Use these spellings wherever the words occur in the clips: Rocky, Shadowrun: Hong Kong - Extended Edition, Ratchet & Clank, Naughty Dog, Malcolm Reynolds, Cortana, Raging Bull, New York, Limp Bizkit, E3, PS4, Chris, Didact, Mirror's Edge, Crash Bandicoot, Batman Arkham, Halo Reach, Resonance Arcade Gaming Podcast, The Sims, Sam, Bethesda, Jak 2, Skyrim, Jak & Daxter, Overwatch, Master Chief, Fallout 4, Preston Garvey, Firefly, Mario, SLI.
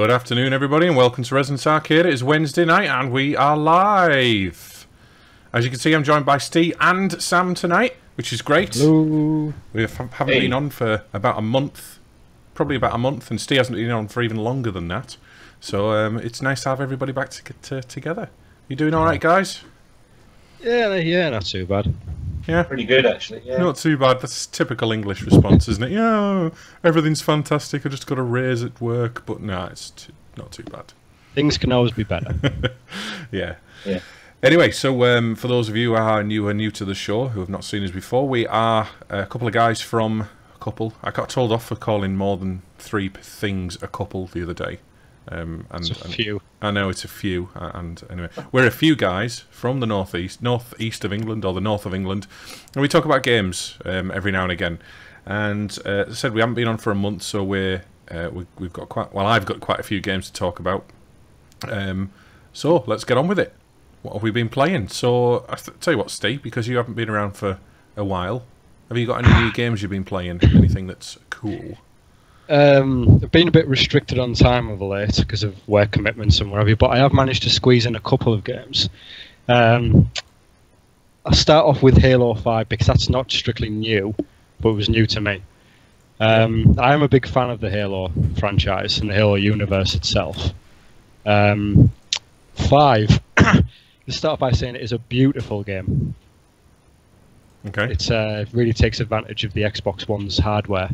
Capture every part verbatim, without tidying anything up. Good afternoon, everybody, and welcome to Resonance Arcade. It is Wednesday night, and we are live. As you can see, I'm joined by Steve and Sam tonight, which is great. Hello. We haven't hey. been on for about a month, probably about a month, and Steve hasn't been on for even longer than that. So um, it's nice to have everybody back to get, uh, together. You doing all right, guys? Yeah, yeah, not too bad. Yeah, pretty good actually. Yeah. Not too bad. That's typical English response, isn't it? Yeah, everything's fantastic. I just got a raise at work, but no, nah, it's too, not too bad. Things can always be better. yeah. Yeah. Anyway, so um, for those of you who are new, are new to the show, who have not seen us before, we are a couple of guys from a couple. I got told off for calling more than three things a couple the other day. Um, and, it's a few. And, I know it's a few, and anyway, we're a few guys from the northeast, northeast of England, or the north of England, and we talk about games um, every now and again. And uh, as I said, we haven't been on for a month, so we're uh, we, we've got quite well. I've got quite a few games to talk about. Um, so let's get on with it. What have we been playing? So I th tell you what, Steve, because you haven't been around for a while, have you got any new games you've been playing? Anything that's cool? Um, I've been a bit restricted on time over late because of work commitments and whatever, but I have managed to squeeze in a couple of games. Um, I'll start off with Halo five because that's not strictly new, but it was new to me. Um, I am a big fan of the Halo franchise and the Halo universe itself. Um, five, let's start by saying it is a beautiful game. Okay. It's, uh, it really takes advantage of the Xbox One's hardware.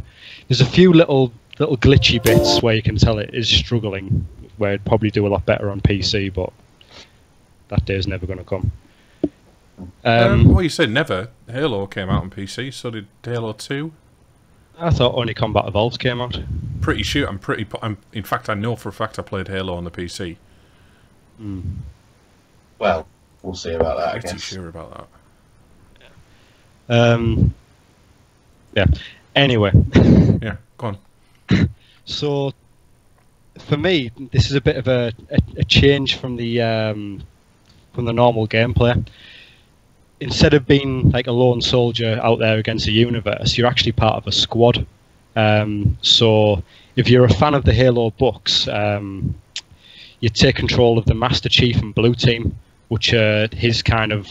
There's a few little little glitchy bits where you can tell it is struggling, where it'd probably do a lot better on P C, but that day's never going to come. Um, um, well, you said never. Halo came out on P C, so did Halo two. I thought only Combat Evolved came out. Pretty sure. I'm pretty. I'm, in fact, I know for a fact I played Halo on the P C. Mm. Well, we'll see about that. I'm pretty sure about that. Um, yeah. Anyway. yeah, go on. So, for me, this is a bit of a, a, a change from the um, from the normal gameplay. Instead of being like a lone soldier out there against the universe, you're actually part of a squad. Um, so, if you're a fan of the Halo books, um, you take control of the Master Chief and Blue Team, which are his kind of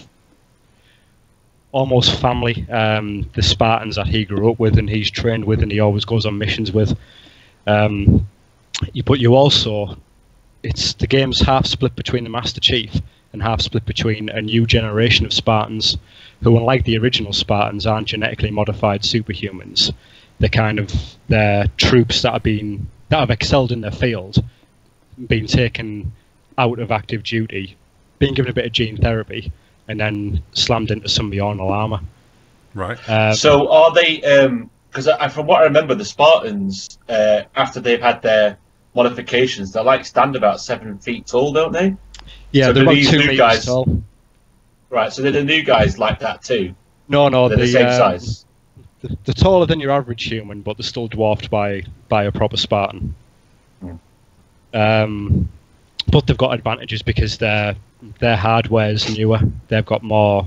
almost family, um, the Spartans that he grew up with and he's trained with and he always goes on missions with. Um, but you also, it's the game's half split between the Master Chief and half split between a new generation of Spartans who, unlike the original Spartans, aren't genetically modified superhumans. They're kind of, they're troops that have been, that have excelled in their field, been taken out of active duty, being given a bit of gene therapy, and then slammed into some Bjornal armor. Right. Um, so are they, because um, from what I remember, the Spartans, uh, after they've had their modifications, they like stand about seven feet tall, don't they? Yeah, so they're about two meters guys, tall. Right, so they're the new guys like that too? No, no. They're the, the same uh, size? They're taller than your average human, but they're still dwarfed by, by a proper Spartan. Mm. Um, but they've got advantages because they're their hardware is newer. They've got more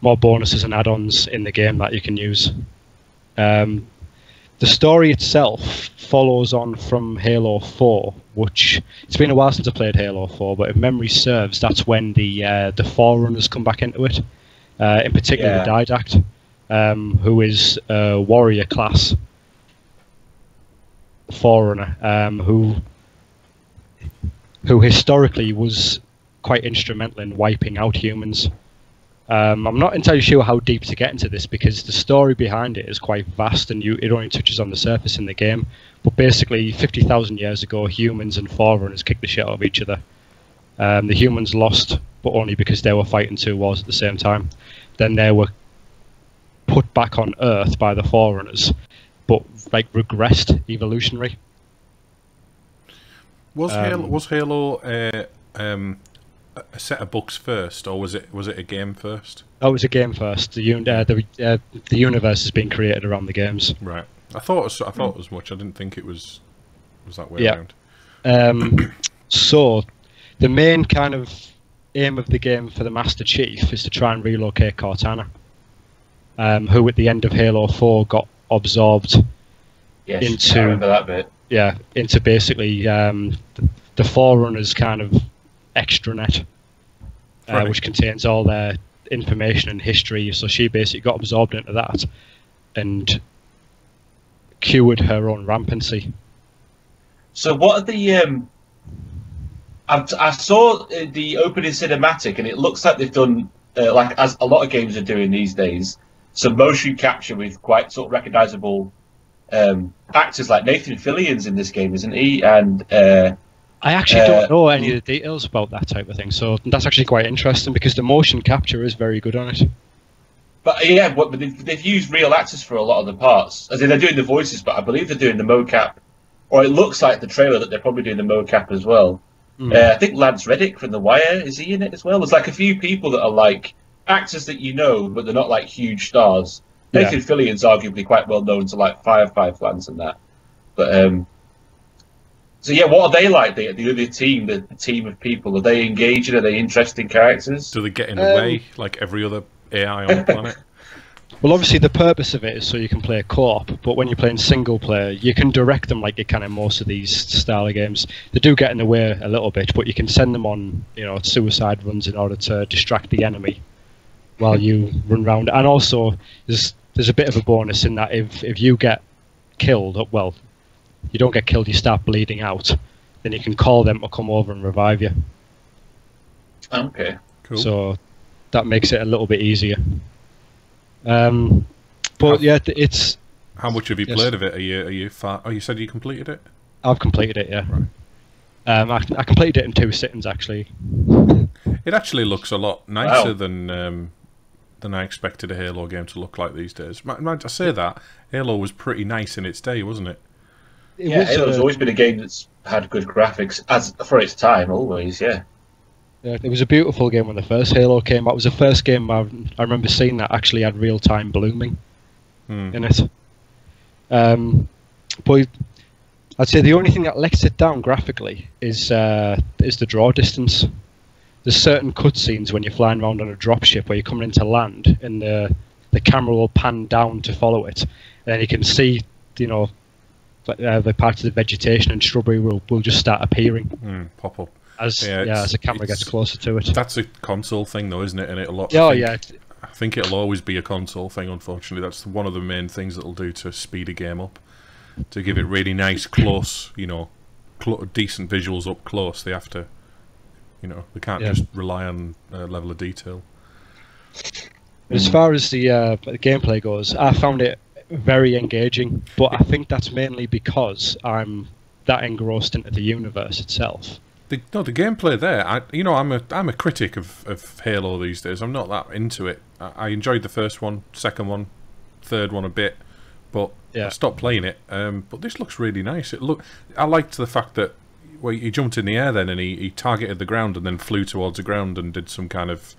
more bonuses and add-ons in the game that you can use. Um, the story itself follows on from Halo four, which it's been a while since I played Halo four, but if memory serves, that's when the uh, the Forerunners come back into it. Uh, in particular, yeah. the Didact, um, who is a warrior class Forerunner, um, who who historically was quite instrumental in wiping out humans. Um, I'm not entirely sure how deep to get into this because the story behind it is quite vast and you, it only touches on the surface in the game. But basically, fifty thousand years ago, humans and Forerunners kicked the shit out of each other. Um, the humans lost, but only because they were fighting two wars at the same time. Then they were put back on Earth by the Forerunners, but like regressed evolutionary. Was um, Halo, was Halo a, um, a set of books first, or was it was it a game first? Oh, it was a game first. The un uh, the, uh, the universe has been created around the games. Right. I thought I thought as much. I didn't think it was was that way yeah. around. Um, so, the main kind of aim of the game for the Master Chief is to try and relocate Cortana, um, who at the end of Halo four got absorbed yes, into. I remember that bit. yeah, into basically um, the Forerunners kind of extranet, uh, right. which contains all their information and history. So she basically got absorbed into that and cured her own rampancy. So what are the... Um, I, I saw the opening cinematic, and it looks like they've done, uh, like as a lot of games are doing these days, some motion capture with quite sort of recognisable um, actors, like Nathan Fillion's in this game, isn't he? And uh, I actually uh, don't know any of the details about that type of thing, so that's actually quite interesting because the motion capture is very good on it. But yeah, but they've, they've used real actors for a lot of the parts. As in, they're doing the voices, but I believe they're doing the mocap, or it looks like the trailer that they're probably doing the mocap as well. Mm. Uh, I think Lance Reddick from The Wire, is he in it as well? There's like a few people that are like actors that you know, but they're not like huge stars. Yeah. Nathan Fillion's arguably quite well known to like Firefly fans and that. But um, so yeah, what are they like? The the other team, the team of people, are they engaging? Are they interesting characters? Do they get in the um, way like every other A I on the planet? Well, obviously the purpose of it is so you can play co-op, but when you're playing single player, you can direct them like you can in most of these style of games. They do get in the way a little bit, but you can send them on, you know, suicide runs in order to distract the enemy while you run round. And also, there's there's a bit of a bonus in that if if you get killed, well, you don't get killed, you start bleeding out, then you can call them to come over and revive you. Okay, cool. So that makes it a little bit easier. Um, but how, yeah, it's. How much have you yes. played of it? Are you are you far? Oh, you said you completed it. I've completed it. Yeah. Right. Um, I, I completed it in two sittings actually. It actually looks a lot nicer wow. than um, than I expected a Halo game to look like these days. Might, might I say that Halo was pretty nice in its day, wasn't it? It yeah, was, Halo's uh, always been a game that's had good graphics as for its time, always. Yeah. Yeah, it was a beautiful game when the first Halo came out. It was the first game I, I remember seeing that actually had real-time blooming mm. in it. Um, but I'd say the only thing that lets it down graphically is uh, is the draw distance. There's certain cutscenes when you're flying around on a dropship where you're coming into land, and the the camera will pan down to follow it, and then you can see, you know, uh, the parts of the vegetation and shrubbery will will just start appearing. Mm, pop up. As, yeah, yeah, as the camera gets closer to it. That's a console thing, though, isn't it? And it'll, oh, I think, yeah. I think it'll always be a console thing, unfortunately. That's one of the main things that'll do to speed a game up. To give it really nice, close, you know, cl decent visuals up close, they have to, you know, they can't yeah. just rely on uh, level of detail. As far as the, uh, the gameplay goes, I found it very engaging, but I think that's mainly because I'm that engrossed into the universe itself. The, no, the gameplay there. I, you know, I'm a I'm a critic of of Halo these days. I'm not that into it. I, I enjoyed the first one, second one, third one a bit, but yeah. I stopped playing it. Um, but this looks really nice. It look. I liked the fact that well, he jumped in the air then, and he he targeted the ground and then flew towards the ground and did some kind of.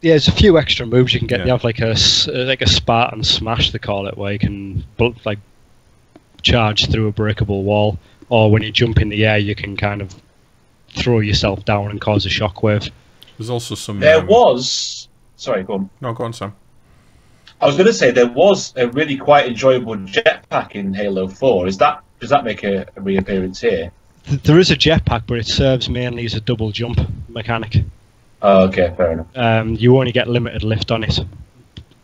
Yeah, there's a few extra moves you can get. Yeah. You have like a like a Spartan smash, they call it, where you can like charge through a breakable wall, or when you jump in the air, you can kind of throw yourself down and cause a shockwave. There's also some... There um, was... Sorry, go on. No, go on, Sam. I was going to say, there was a really quite enjoyable jetpack in Halo four. Is that, does that make a, a reappearance here? There is a jetpack, but it serves mainly as a double jump mechanic. Oh, okay, fair enough. Um, you only get limited lift on it.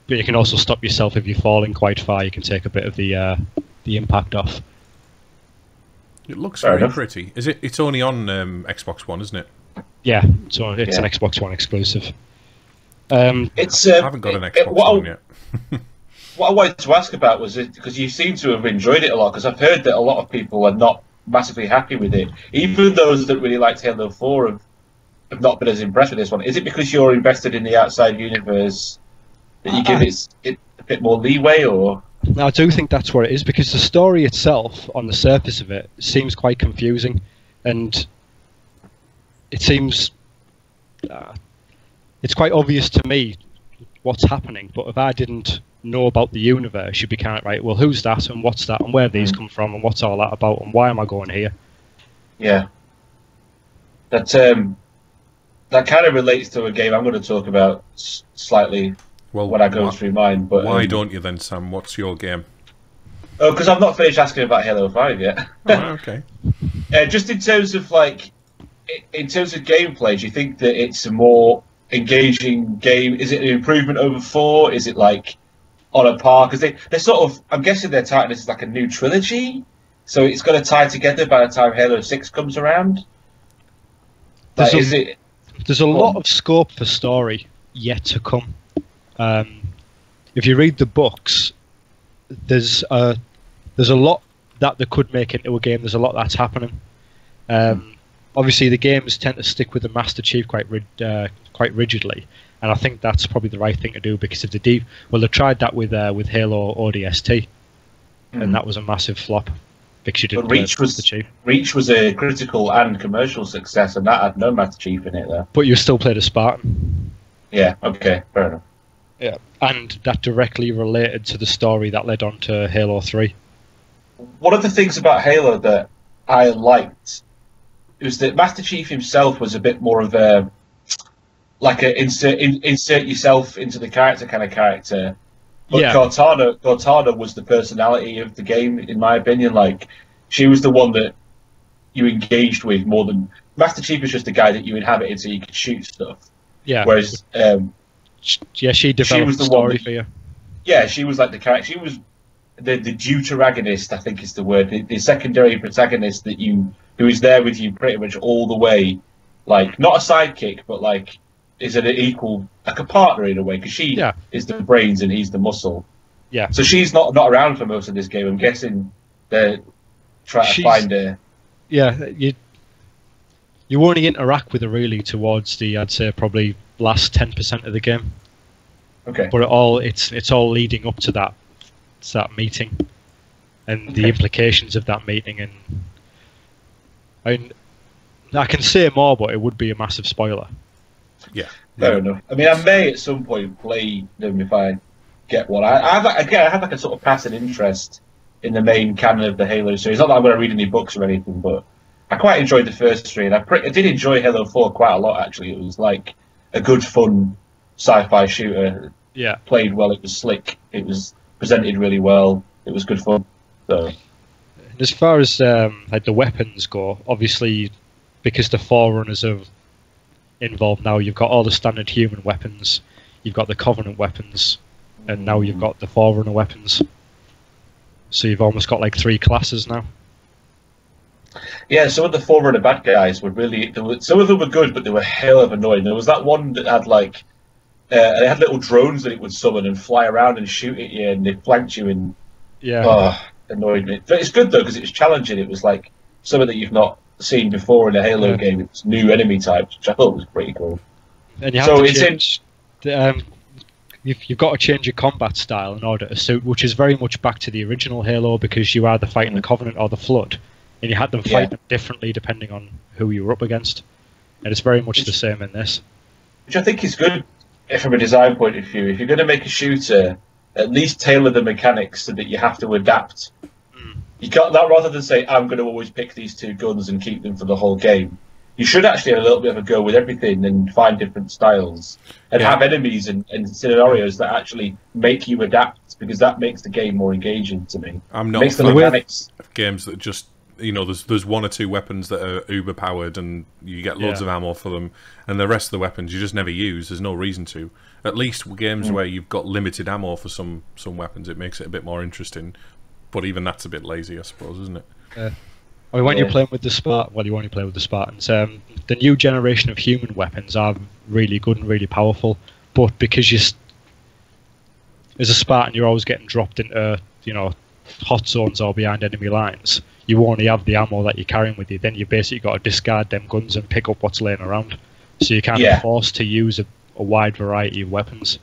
But you can also stop yourself if you're falling quite far. You can take a bit of the, uh, the impact off. It looks Fair very enough. pretty. Is it? It's only on um, Xbox One, isn't it? Yeah, so it's yeah. an Xbox One exclusive. Um, it's, uh, I haven't got an Xbox it, what One I, yet. What I wanted to ask about was it because you seem to have enjoyed it a lot. Because I've heard that a lot of people are not massively happy with it. Even those that really liked Halo four have, have not been as impressed with this one. Is it because you're invested in the outside universe that you uh, give it, it a bit more leeway, or? Now, I do think that's what it is, because the story itself, on the surface of it, seems quite confusing, and it seems... Uh, it's quite obvious to me what's happening, but if I didn't know about the universe, you'd be kind of like, well, who's that, and what's that, and where have these come from, and what's all that about, and why am I going here? Yeah. That, um, that kind of relates to a game I'm going to talk about s slightly... Well, when I go why, through mine, but why um, don't you then, Sam? What's your game? Oh, because I've not finished asking about Halo five yet. Oh, okay. Uh, just in terms of like, in terms of gameplay, do you think that it's a more engaging game? Is it an improvement over four? Is it like on a par? Because they they're sort of, I'm guessing they're tied. This is like a new trilogy, so it's going to tie together by the time Halo six comes around. Like, a, is it? There's a oh. lot of scope for story yet to come. Um, if you read the books, there's a there's a lot that they could make into a game. There's a lot that's happening. Um, obviously, the games tend to stick with the Master Chief quite uh, quite rigidly, and I think that's probably the right thing to do, because if they do, well, they tried that with uh, with Halo O D S T, mm. and that was a massive flop because you didn't. But Reach uh, was the Chief. Reach was a critical and commercial success, and that had no Master Chief in it though. But you still played a Spartan. Yeah. Okay. Fair enough. Yeah, and that directly related to the story that led on to Halo three. One of the things about Halo that I liked was that Master Chief himself was a bit more of a, like a insert in, insert yourself into the character kind of character. But yeah. Cortana, Cortana was the personality of the game, in my opinion. Like, she was the one that you engaged with more than... Master Chief was just a guy that you inhabited so you could shoot stuff. Yeah. Whereas... Um, yeah, she developed she was the story that, for you. Yeah, she was like the character. She was the the deuteragonist, I think is the word, the, the secondary protagonist that you who is there with you pretty much all the way, like not a sidekick, but like is an equal, like a partner in a way, because she yeah. is the brains and he's the muscle. Yeah. So she's not not around for most of this game. I'm guessing they're trying she's, to find her. Yeah, you you only interact with her really towards the, I'd say probably. last ten percent of the game. Okay. But it all it's it's all leading up to that to that meeting and okay. the implications of that meeting, and I mean, I can say more, but it would be a massive spoiler. Yeah. Fair yeah. enough. I mean, I may at some point play them if I get one. I, I have again I have like a sort of passing interest in the main canon of the Halo series. Not that I'm going to read any books or anything, but I quite enjoyed the first three, and I, pre I did enjoy Halo four quite a lot actually. It was like a good, fun sci-fi shooter. Yeah, played well. It was slick. It was presented really well. It was good fun. So, and as far as um, like the weapons go, obviously, because the Forerunners are involved now, you've got all the standard human weapons. You've got the Covenant weapons, and now you've got the Forerunner weapons. So you've almost got like three classes now. Yeah, some of the Forerunner bad guys were really... They were, some of them were good, but they were hell of annoying. There was that one that had, like... Uh, they had little drones that it would summon and fly around and shoot at you, and they flanked you, and... Yeah. Oh, annoyed me. But it's good, though, because it's challenging. It was, like, something that you've not seen before in a Halo yeah. game. It's new enemy types, which I thought was pretty cool. And you have so to it's change... The, um, you've, you've got to change your combat style in order to suit, which is very much back to the original Halo, because you either fight in the Covenant or the Flood. And you had them fight yeah. them differently depending on who you were up against. And it's very much which, the same in this. Which I think is good from a design point of view. If you're going to make a shooter, at least tailor the mechanics so that you have to adapt. Mm. You can't, that rather than say, I'm going to always pick these two guns and keep them for the whole game. You should actually have a little bit of a go with everything and find different styles. And yeah. have enemies and, and scenarios that actually make you adapt, because that makes the game more engaging to me. I'm not the mechanics of games that just... You know, there's there's one or two weapons that are uber powered, and you get loads yeah. of ammo for them, and the rest of the weapons you just never use. There's no reason to. At least games mm. where you've got limited ammo for some some weapons, it makes it a bit more interesting. But even that's a bit lazy, I suppose, isn't it? Uh, I mean, when yeah. you're playing with the Spart, well, you only play with the Spartans. Um, the new generation of human weapons are really good and really powerful, but because you, as a Spartan, you're always getting dropped into, you know, hot zones or behind enemy lines. You only have the ammo that you're carrying with you. Then you basically got to discard them guns and pick up what's laying around. So you can't yeah. be forced to use a, a wide variety of weapons.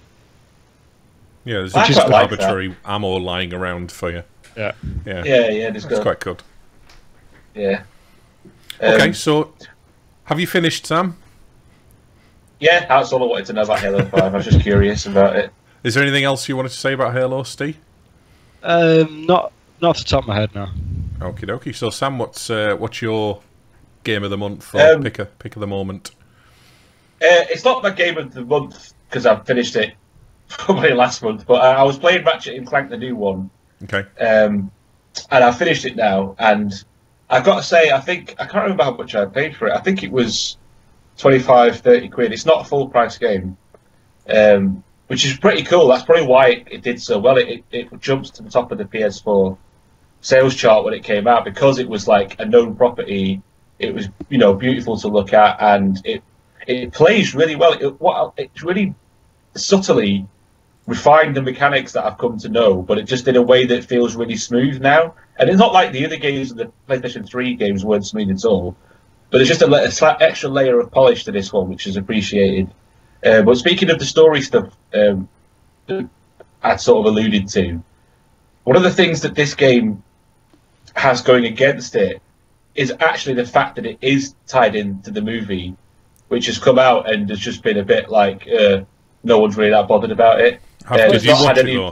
Yeah, there's just like arbitrary that. ammo lying around for you. Yeah, yeah, yeah. yeah That's good. quite good. Yeah. Um, okay, so have you finished, Sam? Yeah, that's all I wanted to know about Halo five. I was just curious about it. Is there anything else you wanted to say about Halo, Steve? Um, not, not off the top of my head now. Okie dokie. So Sam, what's uh, what's your game of the month for um, pick a pick of the moment? Uh, it's not my game of the month because I finished it probably last month, but I, I was playing Ratchet and Clank, the new one. Okay. Um, and I finished it now, and I've got to say, I think, I can't remember how much I paid for it. I think it was twenty-five, thirty quid. It's not a full price game, um, which is pretty cool. That's probably why it, it did so well. It, it, it jumps to the top of the P S four sales chart when it came out, because it was like a known property. It was, you know, beautiful to look at, and it it plays really well. It, what, it's really subtly refined the mechanics that I've come to know, but it just in a way that feels really smooth now. And it's not like the other games, the PlayStation three games weren't smooth at all, but it's just a, a slight extra layer of polish to this one, which is appreciated. Uh, but speaking of the story stuff um, that I'd sort of alluded to, one of the things that this game has going against it is actually the fact that it is tied into the movie, which has come out and has just been a bit like, uh, no one's really that bothered about it. Have, uh, did you watch it or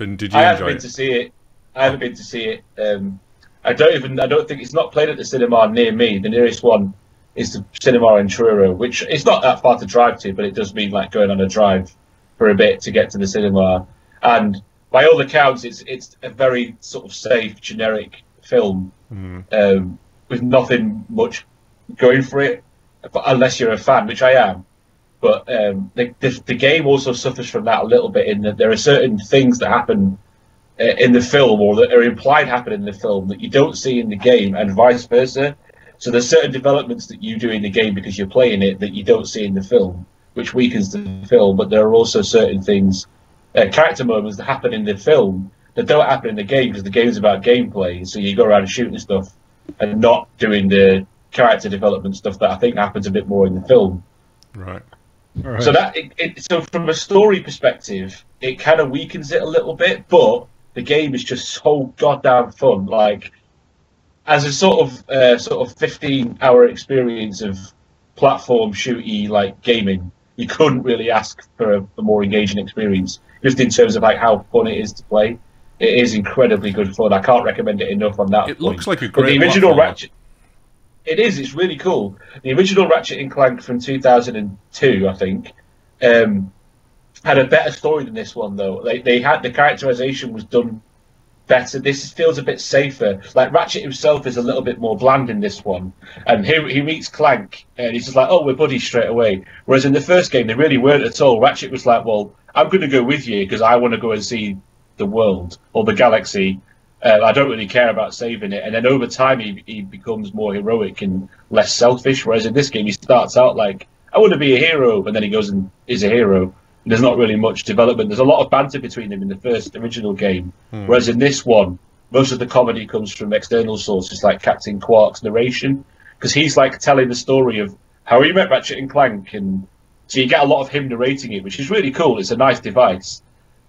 did, did you I enjoy haven't been it? to see it. I haven't been to see it. Um, I don't even. I don't think it's not played at the cinema near me. The nearest one is the cinema in Truro, which it's not that far to drive to, but it does mean like going on a drive for a bit to get to the cinema. And by all accounts, it's it's a very sort of safe, generic film mm. um, with nothing much going for it, but unless you're a fan, which I am. But um, the, the the game also suffers from that a little bit, in that there are certain things that happen in the film, or that are implied happen in the film, that you don't see in the game, and vice versa. So there's certain developments that you do in the game because you're playing it that you don't see in the film, which weakens the film. But there are also certain things, uh, character moments that happen in the film that don't happen in the game, because the game's about gameplay. So you go around shooting stuff and not doing the character development stuff that I think happens a bit more in the film. Right. All right. So that it, it, so from a story perspective, it kind of weakens it a little bit, but the game is just so goddamn fun. Like, as a sort of uh, sort of fifteen-hour experience of platform shooty like gaming, you couldn't really ask for a, a more engaging experience. Just in terms of like how fun it is to play, it is incredibly good fun. I can't recommend it enough on that. It point. looks like a great. But the original Ratchet. It is. It's really cool. The original Ratchet and Clank from two thousand two, I think, um, had a better story than this one, though. They they had the characterization was done better. This feels a bit safer. Like, Ratchet himself is a little bit more bland in this one, and here he meets Clank, and he's just like, "Oh, we're buddies straight away." Whereas in the first game, they really weren't at all. Ratchet was like, "Well, I'm going to go with you because I want to go and see the world or the galaxy. Uh, I don't really care about saving it." And then over time, he, he becomes more heroic and less selfish. Whereas in this game, he starts out like, I want to be a hero. And then he goes and is a hero. And there's not really much development. There's a lot of banter between them in the first original game. Hmm. Whereas in this one, most of the comedy comes from external sources like Captain Quark's narration. Because he's like telling the story of how he met Ratchet and Clank. And so you get a lot of him narrating it, which is really cool. It's a nice device.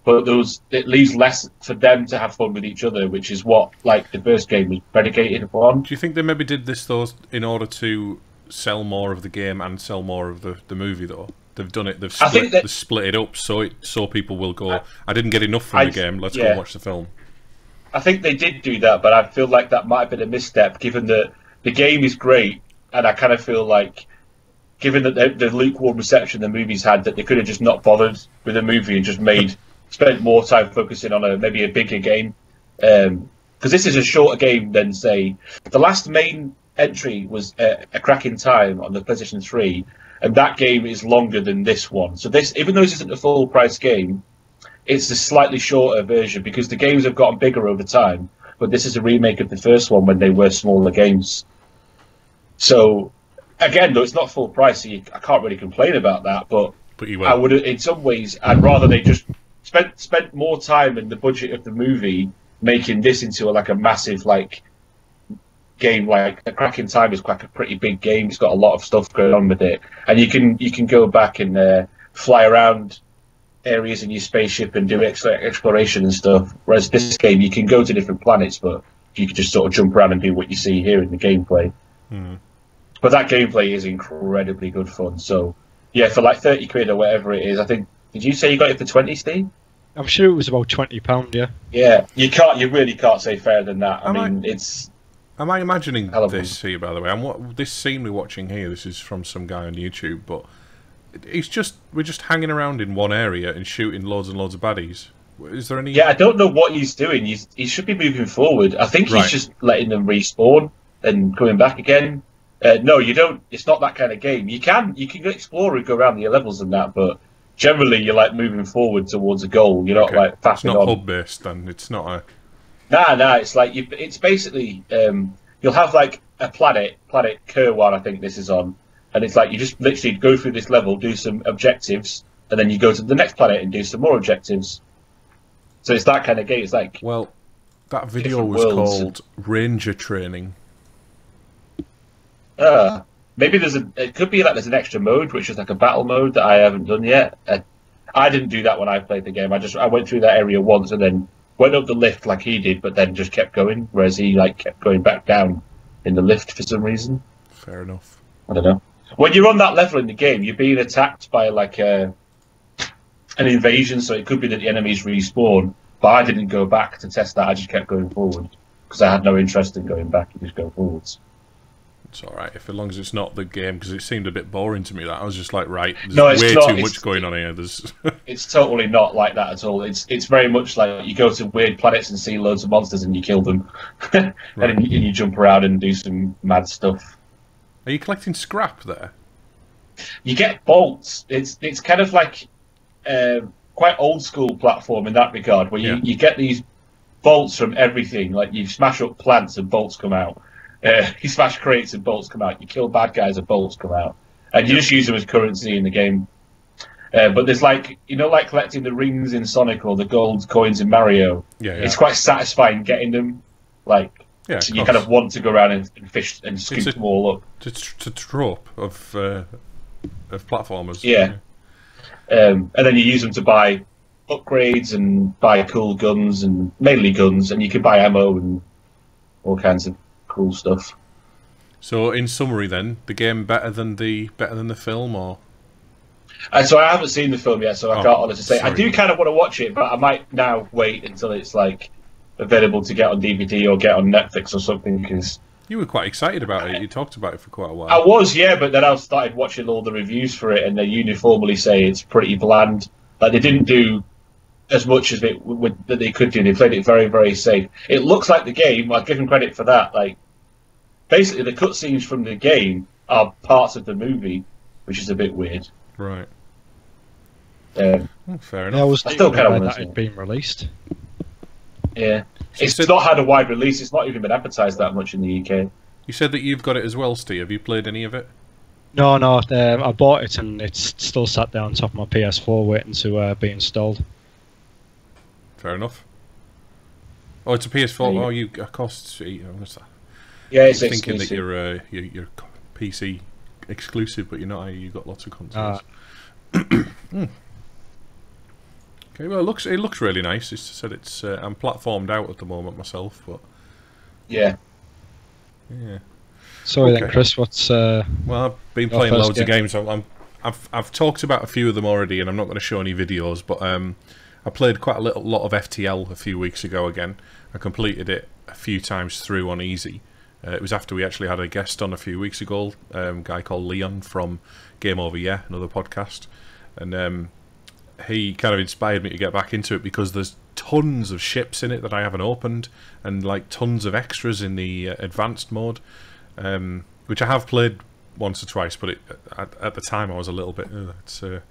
But there was, it leaves less for them to have fun with each other, which is what like the first game was predicated upon. Do you think they maybe did this though in order to sell more of the game and sell more of the, the movie though? They've done it. They've split, that, they've split it up so it, so people will go, I, I didn't get enough from I, the game. Let's yeah. go watch the film. I think they did do that, but I feel like that might have been a misstep, given that the game is great, and I kind of feel like, given that the, the lukewarm reception the movies had, that they could have just not bothered with the movie and just made. Spent more time focusing on a maybe a bigger game, because um, this is a shorter game than, say, the last main entry was uh, a Crack in Time on the PlayStation three, and that game is longer than this one. So this, even though this isn't a full price game, it's a slightly shorter version because the games have gotten bigger over time. But this is a remake of the first one when they were smaller games. So again, though, it's not full price, so you, I can't really complain about that. But, but you will. I would, in some ways, I'd rather they just. Spent spent more time in the budget of the movie making this into a, like a massive like game. Like a Crack in Time is quite a pretty big game. It's got a lot of stuff going on with it, and you can you can go back and uh, fly around areas in your spaceship and do ex exploration and stuff. Whereas this game, you can go to different planets, but you can just sort of jump around and do what you see here in the gameplay. Mm. But that gameplay is incredibly good fun. So yeah, for like thirty quid or whatever it is, I think. Did you say you got it for twenty, Steve? I'm sure it was about twenty pound. Yeah. Yeah, you can't. You really can't say fairer than that. I am mean, I, it's. Am I imagining this here? By the way, and what this scene we're watching here, this is from some guy on YouTube, but it's just we're just hanging around in one area and shooting loads and loads of baddies. Is there any? Yeah, I don't know what he's doing. He's, he should be moving forward. I think he's right. just letting them respawn and coming back again. Uh, no, you don't. It's not that kind of game. You can you can explore and go around the levels and that, but generally you're like moving forward towards a goal. You're not okay. like faffing on. It's not hub based, and it's not a. Nah, nah. It's like you. It's basically um, you'll have like a planet, planet Kerwan, I think this is on, and it's like you just literally go through this level, do some objectives, and then you go to the next planet and do some more objectives. So it's that kind of game. It's like well, that video was called Ranger Training. Uh, maybe there's a. It could be like there's an extra mode, which is like a battle mode that I haven't done yet. I, I didn't do that when I played the game. I just I went through that area once and then went up the lift like he did, but then just kept going, whereas he like kept going back down in the lift for some reason. Fair enough. I don't know. When you're on that level in the game, you're being attacked by like a. an invasion, so it could be that the enemies respawn, but I didn't go back to test that. I just kept going forward because I had no interest in going back. You just go forwards. It's all right if as long as it's not the game, because it seemed a bit boring to me. That I was just like, right, there's no, it's way not, too it's, much going on here. There's it's totally not like that at all. It's it's very much like you go to weird planets and see loads of monsters and you kill them, and right. you, you jump around and do some mad stuff. Are you collecting scrap there? You get bolts. It's it's kind of like. Uh, quite old school platform in that regard, where you, yeah. you get these bolts from everything. Like you smash up plants and bolts come out. Uh, you smash crates and bolts come out. You kill bad guys and bolts come out. And you yeah. just use them as currency in the game. Uh, but there's like, you know, like collecting the rings in Sonic or the gold coins in Mario. Yeah, yeah. It's quite satisfying getting them. Like yeah, so you kind of want to go around and, and fish and scoop a, them all up. It's a trope of uh, of platformers. Yeah. yeah. Um, and then you use them to buy upgrades and buy cool guns, and mainly guns, and you can buy ammo and all kinds of cool stuff. So, in summary, then, the game better than the better than the film, or? And so I haven't seen the film yet, so I oh, can't honestly say. Sorry. I do kind of want to watch it, but I might now wait until it's like available to get on D V D or get on Netflix or something, because. You were quite excited about it. You talked about it for quite a while. I was, yeah, but then I started watching all the reviews for it, and they uniformly say it's pretty bland. Like they didn't do as much as it would, that they could do. They played it very, very safe. It looks like the game. I give them credit for that. Like basically, the cutscenes from the game are parts of the movie, which is a bit weird. Right. Um, well, fair enough. I was I still kind of that had been released. Yeah. So it's said, not had a wide release. It's not even been advertised that much in the U K. You said that you've got it as well, Steve. Have you played any of it? No, no. Um, I bought it and it's still sat down on top of my P S four waiting to uh, be installed. Fair enough. Oh, it's a P S four. Yeah. Oh, you of course. Yeah, it's thinking exclusive. that you're, uh, you're you're P C exclusive, but you're not. You've got lots of consoles. Uh, mm. Okay, well, it looks it looks really nice. It's said it's uh, I'm platformed out at the moment myself, but yeah, yeah. Sorry, okay. then, Chris. What's uh, well, I've been playing loads game? of games. I'm, I'm I've I've talked about a few of them already, and I'm not going to show any videos. But um, I played quite a little, lot of F T L a few weeks ago. Again, I completed it a few times through on easy. Uh, it was after we actually had a guest on a few weeks ago, um, a guy called Leon from Game Over Yeah, another podcast, and. Um, He kind of inspired me to get back into it because there's tons of ships in it that I haven't opened, and like tons of extras in the uh, advanced mode, um, which I have played once or twice. But it, at, at the time, I was a little bit uh, it's a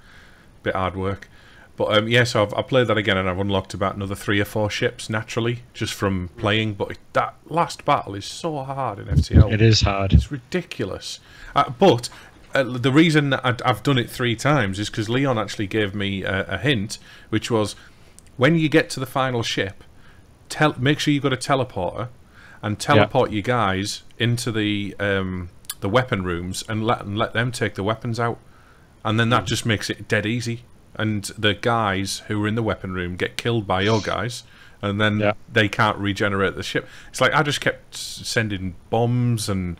bit hard work. But um, yeah, so I've, I played that again, and I've unlocked about another three or four ships naturally just from playing. But it, that last battle is so hard in F T L. It is hard. It's ridiculous. Uh, but. Uh, the reason that I'd, I've done it three times is because Leon actually gave me a, a hint, which was when you get to the final ship, tell, make sure you've got a teleporter and teleport yep. your guys into the um, the weapon rooms and let, and let them take the weapons out. And then that mm. just makes it dead easy. And the guys who were in the weapon room get killed by your guys, and then yep. they can't regenerate the ship. It's like I just kept sending bombs and,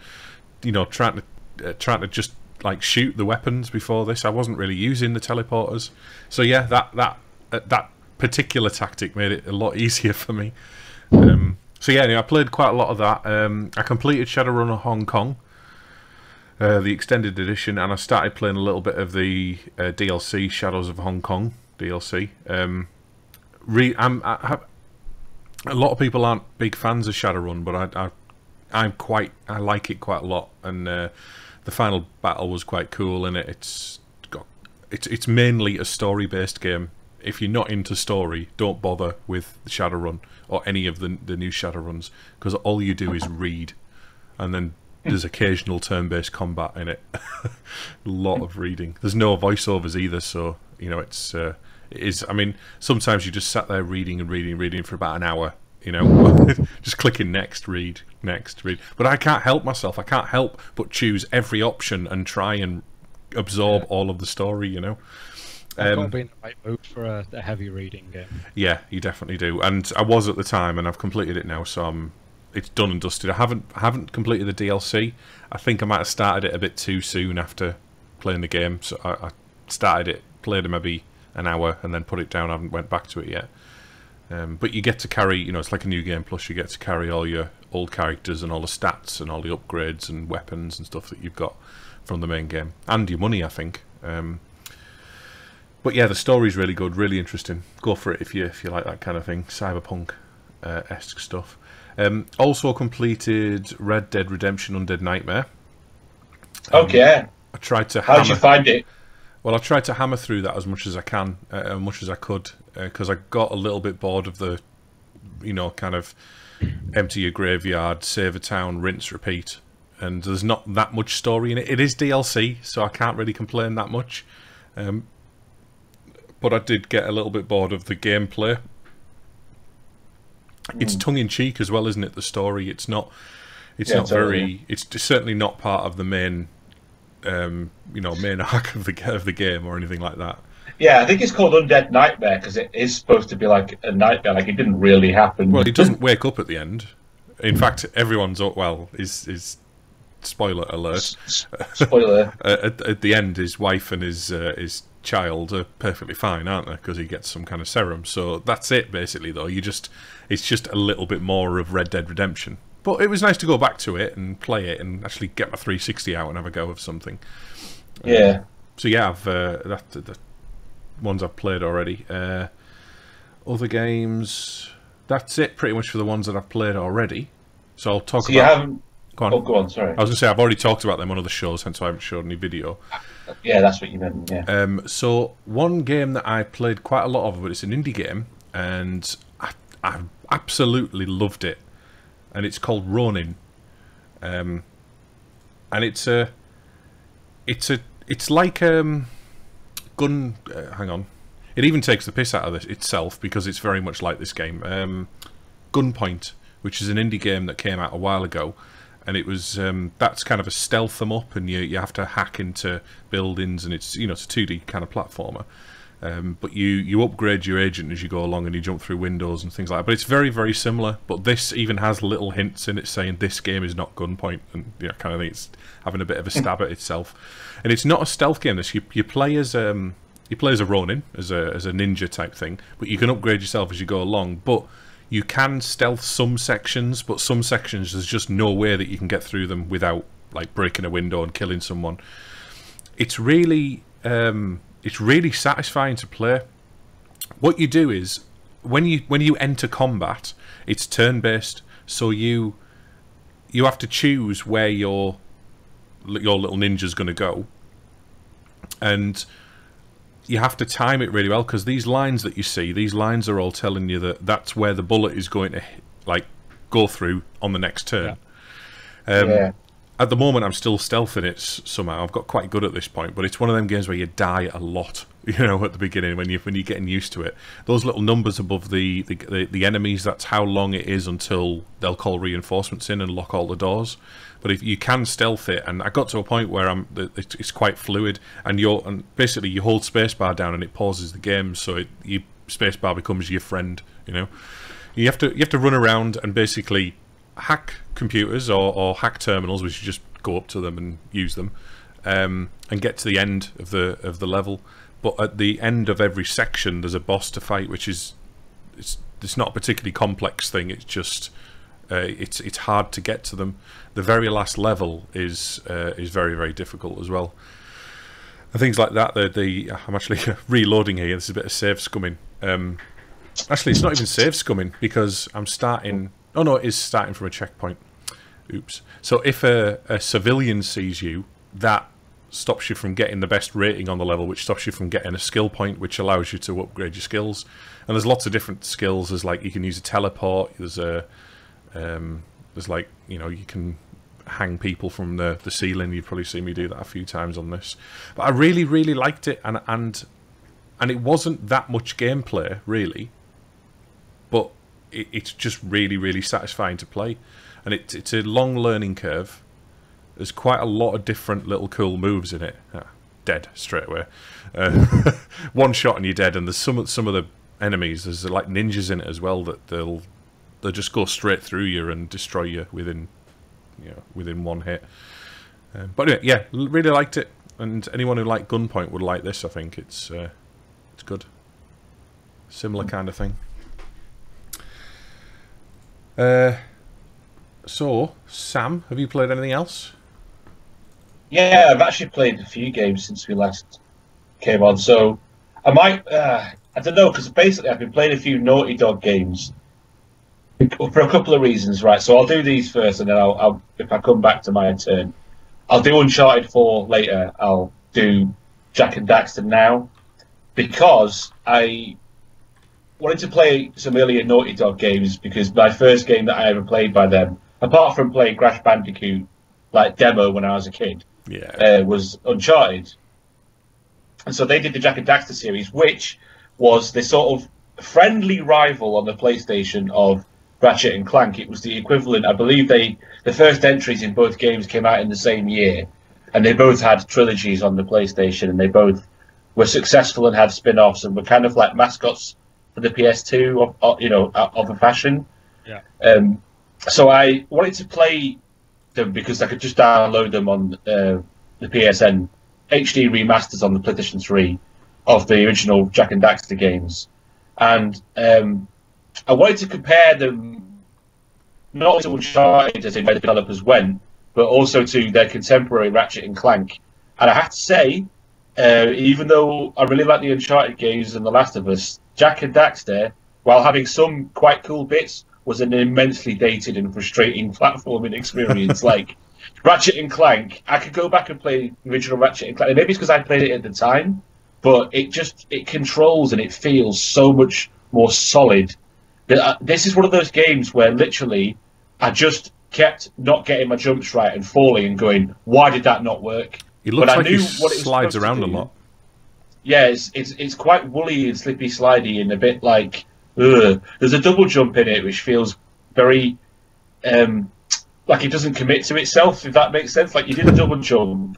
you know, trying to, uh, trying to just... like shoot the weapons before this. I wasn't really using the teleporters, so yeah, that that uh, that particular tactic made it a lot easier for me. Um, so yeah, anyway, I played quite a lot of that. Um, I completed Shadowrun: Hong Kong, uh, the extended edition, and I started playing a little bit of the uh, D L C, Shadows of Hong Kong D L C. Um, re I'm, I have, a lot of people aren't big fans of Shadowrun, but I, I I'm quite I like it quite a lot, and uh, the final battle was quite cool in it. It's got it's it's mainly a story based game. If you're not into story, don't bother with Shadowrun or any of the the new Shadowruns, because all you do is read, and then there's occasional turn-based combat in it. A lot of reading. There's no voiceovers either, so you know it's uh, it is. I mean, sometimes you just sat there reading and reading, reading for about an hour. You know, just clicking next, read, next, read. But I can't help myself. I can't help but choose every option and try and absorb yeah. all of the story. You know. I've got to be in the right mood for a, a heavy reading game. Yeah, you definitely do. And I was at the time, and I've completed it now, so I'm, it's done and dusted. I haven't I haven't completed the D L C. I think I might have started it a bit too soon after playing the game. So I, I started it, played it maybe an hour, and then put it down. I haven't went back to it yet. Um, but you get to carry, you know, it's like a new game plus. You get to carry all your old characters and all the stats and all the upgrades and weapons and stuff that you've got from the main game. And your money, I think. Um... But yeah, the story's really good, really interesting. Go for it if you if you like that kind of thing, cyberpunk-esque stuff. Um, also completed Red Dead Redemption: Undead Nightmare. Um, okay. Yeah. I tried to. How did you find it? Well, I tried to hammer through that as much as I can, uh, as much as I could, because uh, I got a little bit bored of the, you know, kind of empty your graveyard, save a town, rinse, repeat. And there's not that much story in it. It is D L C, so I can't really complain that much. Um, But I did get a little bit bored of the gameplay. Mm. It's tongue in cheek as well, isn't it? The story. It's not. It's yeah, not totally. very. It's certainly not part of the main, um, you know, main arc of the of the game or anything like that. Yeah, I think it's called Undead Nightmare because it is supposed to be like a nightmare. Like it didn't really happen. Well, he doesn't wake up at the end. In fact, everyone's up. Well, is is. Spoiler alert! Spoiler. at, at the end, his wife and his uh, his child are perfectly fine, aren't they? Because he gets some kind of serum. So that's it, basically. Though you just, it's just a little bit more of Red Dead Redemption. But it was nice to go back to it and play it and actually get my three sixty out and have a go of something. Yeah. Um, so yeah, I've uh, that the ones I've played already. Uh, other games. That's it, pretty much for the ones that I've played already. So I'll talk so about. You haven't... Go on. Oh, go on, sorry. I was going to say, I've already talked about them on other shows, hence I haven't showed any video. Yeah, that's what you meant, yeah. Um, so, one game that I played quite a lot of, but it's an indie game, and I, I absolutely loved it. And it's called Ronin. Um, and it's a... It's a... It's like um, gun... Uh, hang on. It even takes the piss out of itself, because it's very much like this game. Um, Gunpoint, which is an indie game that came out a while ago. And it was um, that's kind of a stealth 'em up, and you you have to hack into buildings, and it's you know it's a two D kind of platformer. Um, but you you upgrade your agent as you go along, and you jump through windows and things like that. But it's very very similar. But this even has little hints in it saying this game is not Gunpoint, and you know, kind of thing. It's having a bit of a stab at itself. And it's not a stealth game. This you you play as um you play as a Ronin, as a as a ninja type thing. But you can upgrade yourself as you go along. But you can stealth some sections, but some sections there's just no way that you can get through them without like breaking a window and killing someone. It's really, um, it's really satisfying to play. What you do is when you when you enter combat, it's turn-based, so you you have to choose where your your little ninja's going to go, and you have to time it really well, because these lines that you see, these lines are all telling you that that's where the bullet is going to like go through on the next turn. Yeah. Um, yeah. At the moment, I'm still stealthing it somehow. I've got quite good at this point, but it's one of them games where you die a lot, you know, at the beginning when you when you're getting used to it. Those little numbers above the the, the the enemies, that's how long it is until they'll call reinforcements in and lock all the doors. But if you can stealth it, and I got to a point where I'm, it's quite fluid, and you're, and basically you hold spacebar down and it pauses the game, so it, your spacebar becomes your friend. You know, you have to you have to run around and basically hack computers or, or hack terminals, which you just go up to them and use them, um, and get to the end of the of the level. But at the end of every section, there's a boss to fight, which is it's it's not a particularly complex thing. It's just Uh, it's it's hard to get to them. The very last level is uh, is very very difficult as well. And things like that. The the I'm actually reloading here. There's a bit of save scumming. Um, Actually, it's not even save scumming because I'm starting... Oh no, it is starting from a checkpoint. Oops. So if a, a civilian sees you, that stops you from getting the best rating on the level, which stops you from getting a skill point, which allows you to upgrade your skills. And there's lots of different skills. There's like, you can use a teleport. There's a... Um, there's like, you know, you can hang people from the, the ceiling. You've probably seen me do that a few times on this. But I really, really liked it. And, and, and it wasn't that much gameplay, really. But it, it's just really, really satisfying to play. And it, it's a long learning curve. There's quite a lot of different little cool moves in it. Ah, dead straight away. Uh, one shot and you're dead. And there's some, some of the enemies, there's like ninjas in it as well that they'll... They just go straight through you and destroy you within, you know, within one hit. Uh, but anyway, yeah, really liked it, and anyone who liked Gunpoint would like this. I think it's uh, it's good, similar kind of thing. Uh, so Sam, have you played anything else? Yeah, I've actually played a few games since we last came on. So I might, uh, I don't know, because basically I've been playing a few Naughty Dog games. For a couple of reasons, right? So I'll do these first, and then I'll, I'll if I come back to my turn, I'll do Uncharted four later. I'll do Jak and Daxter now because I wanted to play some earlier Naughty Dog games because my first game that I ever played by them, apart from playing Crash Bandicoot like demo when I was a kid, yeah, uh, was Uncharted. And so they did the Jak and Daxter series, which was this sort of friendly rival on the PlayStation of Ratchet and Clank. It was the equivalent, I believe. They the first entries in both games came out in the same year, and they both had trilogies on the PlayStation, and they both were successful and had spin-offs and were kind of like mascots for the P S two, of, of, you know, of a fashion. Yeah. Um. So I wanted to play them because I could just download them on uh, the P S N H D remasters on the PlayStation three of the original Jak and Daxter games, and um. I wanted to compare them not to Uncharted as in where the developers went, but also to their contemporary Ratchet and Clank. And I have to say, uh, even though I really like the Uncharted games and The Last of Us, Jak and Daxter, while having some quite cool bits, was an immensely dated and frustrating platforming experience. Like Ratchet and Clank, I could go back and play the original Ratchet and Clank. And maybe it's because I played it at the time, but it just it controls and it feels so much more solid. This is one of those games where literally I just kept not getting my jumps right and falling and going, why did that not work? It looks but like I knew he what it slides around a lot. Yeah, it's, it's it's quite woolly and slippy slidey and a bit like, ugh. There's a double jump in it which feels very, um, like it doesn't commit to itself, if that makes sense. Like you did a double jump,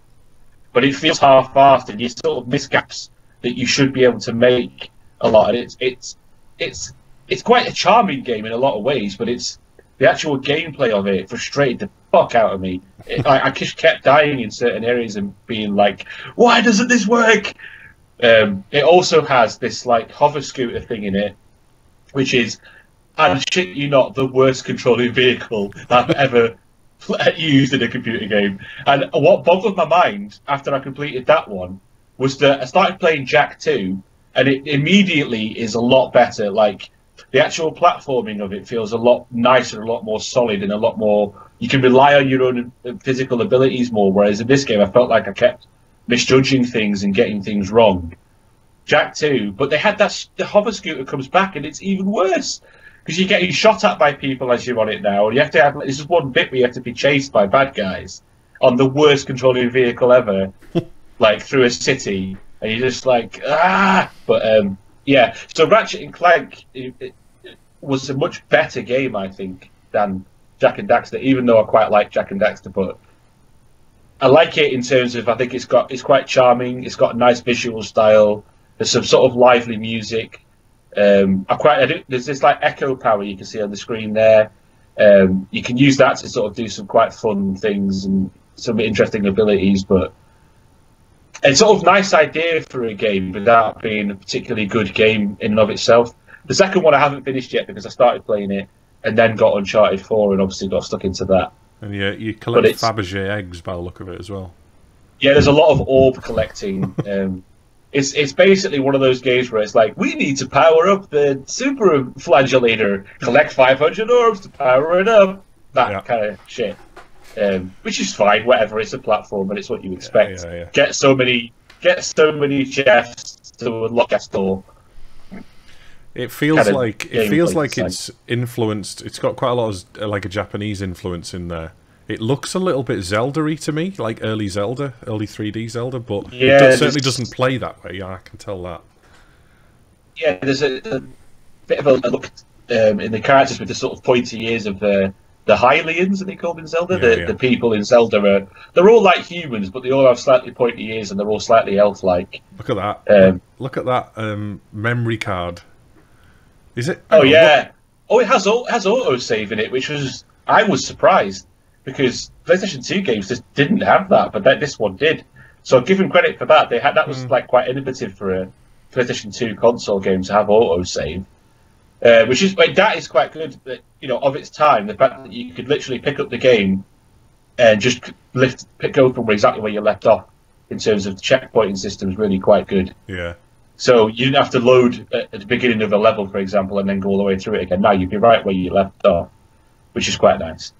but it feels half-assed and you sort of miss gaps that you should be able to make a lot. And it's it's it's... It's quite a charming game in a lot of ways, but it's the actual gameplay of it frustrated the fuck out of me. It, I, I just kept dying in certain areas and being like, why doesn't this work? Um, it also has this like hover scooter thing in it, which is, I shit you not, the worst controlling vehicle I've ever used in a computer game. And what boggled my mind after I completed that one was that I started playing Jak two, and it immediately is a lot better. Like, the actual platforming of it feels a lot nicer, a lot more solid, and a lot more... You can rely on your own physical abilities more, whereas in this game I felt like I kept misjudging things and getting things wrong. Jak two, but they had that... The hover scooter comes back, and it's even worse, because you're getting shot at by people as you're on it now, and you have to have... This is one bit where you have to be chased by bad guys on the worst controlling vehicle ever, like, through a city, and you're just like, ah! But, um, yeah, so Ratchet and Clank... It, it, was a much better game, I think, than Jak and Daxter, even though I quite like Jak and Daxter, but I like it in terms of, I think it's got, it's quite charming, it's got a nice visual style, there's some sort of lively music, um, I quite, I do, there's this like echo power you can see on the screen there, um, you can use that to sort of do some quite fun things and some interesting abilities, but it's sort of nice idea for a game without being a particularly good game in and of itself. The second one I haven't finished yet because I started playing it and then got Uncharted four and obviously got stuck into that. And yeah, you collect Fabergé eggs by the look of it as well. Yeah, there's a lot of orb collecting. um, It's it's basically one of those games where it's like, we need to power up the super flagellator, collect five hundred orbs to power it up, that yeah. kind of shit. Um, which is fine, whatever. It's a platform, and it's what you expect. Yeah, yeah, yeah. Get so many, get so many chefs to unlock a store. It feels kind of like it feels like it's like. influenced. It's got quite a lot of like a Japanese influence in there. It looks a little bit Zelda-y to me, like early Zelda, early three D Zelda, but yeah, it does, certainly doesn't play that way. I can tell that. Yeah, there's a, a bit of a look um, in the characters with the sort of pointy ears of the the Hylians, that they call them in Zelda. Yeah, the, yeah. the people in Zelda are they're all like humans, but they all have slightly pointy ears and they're all slightly elf-like. Look at that! Um, look at that um, memory card. Is it? Oh, oh yeah. What? Oh, it has all has auto save in it, which was I was surprised. Because PlayStation two games just didn't have that, but that this one did. So I'll give them credit for that. They had that was mm. like quite innovative for a PlayStation two console game to have auto save, uh, which is like, that is quite good. That you know of its time, the fact that you could literally pick up the game and just lift pick open exactly where you left off in terms of the checkpointing system is really quite good. Yeah. So you didn't have to load at, at the beginning of a level, for example, and then go all the way through it again. Now you'd be right where you left off, which is quite nice.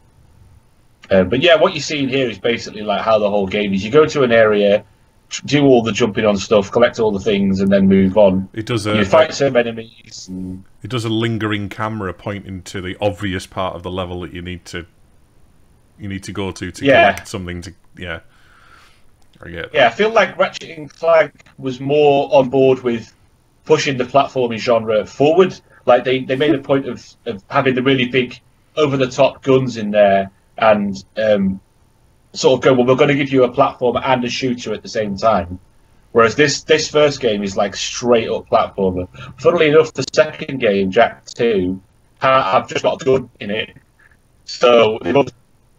Uh, but yeah, what you're seeing here is basically like how the whole game is. You go to an area, do all the jumping on stuff, collect all the things, and then move on. It does. A, you fight a, some enemies. And... It does a lingering camera pointing to the obvious part of the level that you need to, you need to go to to yeah. collect something. To yeah, I get that. Yeah, I feel like Ratchet and Clank was more on board with pushing the platforming genre forward. Like they they made a point of of having the really big, over the top guns in there. And um, sort of go, well, we're going to give you a platform and a shooter at the same time. Whereas this this first game is like straight up platformer. Funnily enough, the second game, Jak two, I've just got a gun in it. So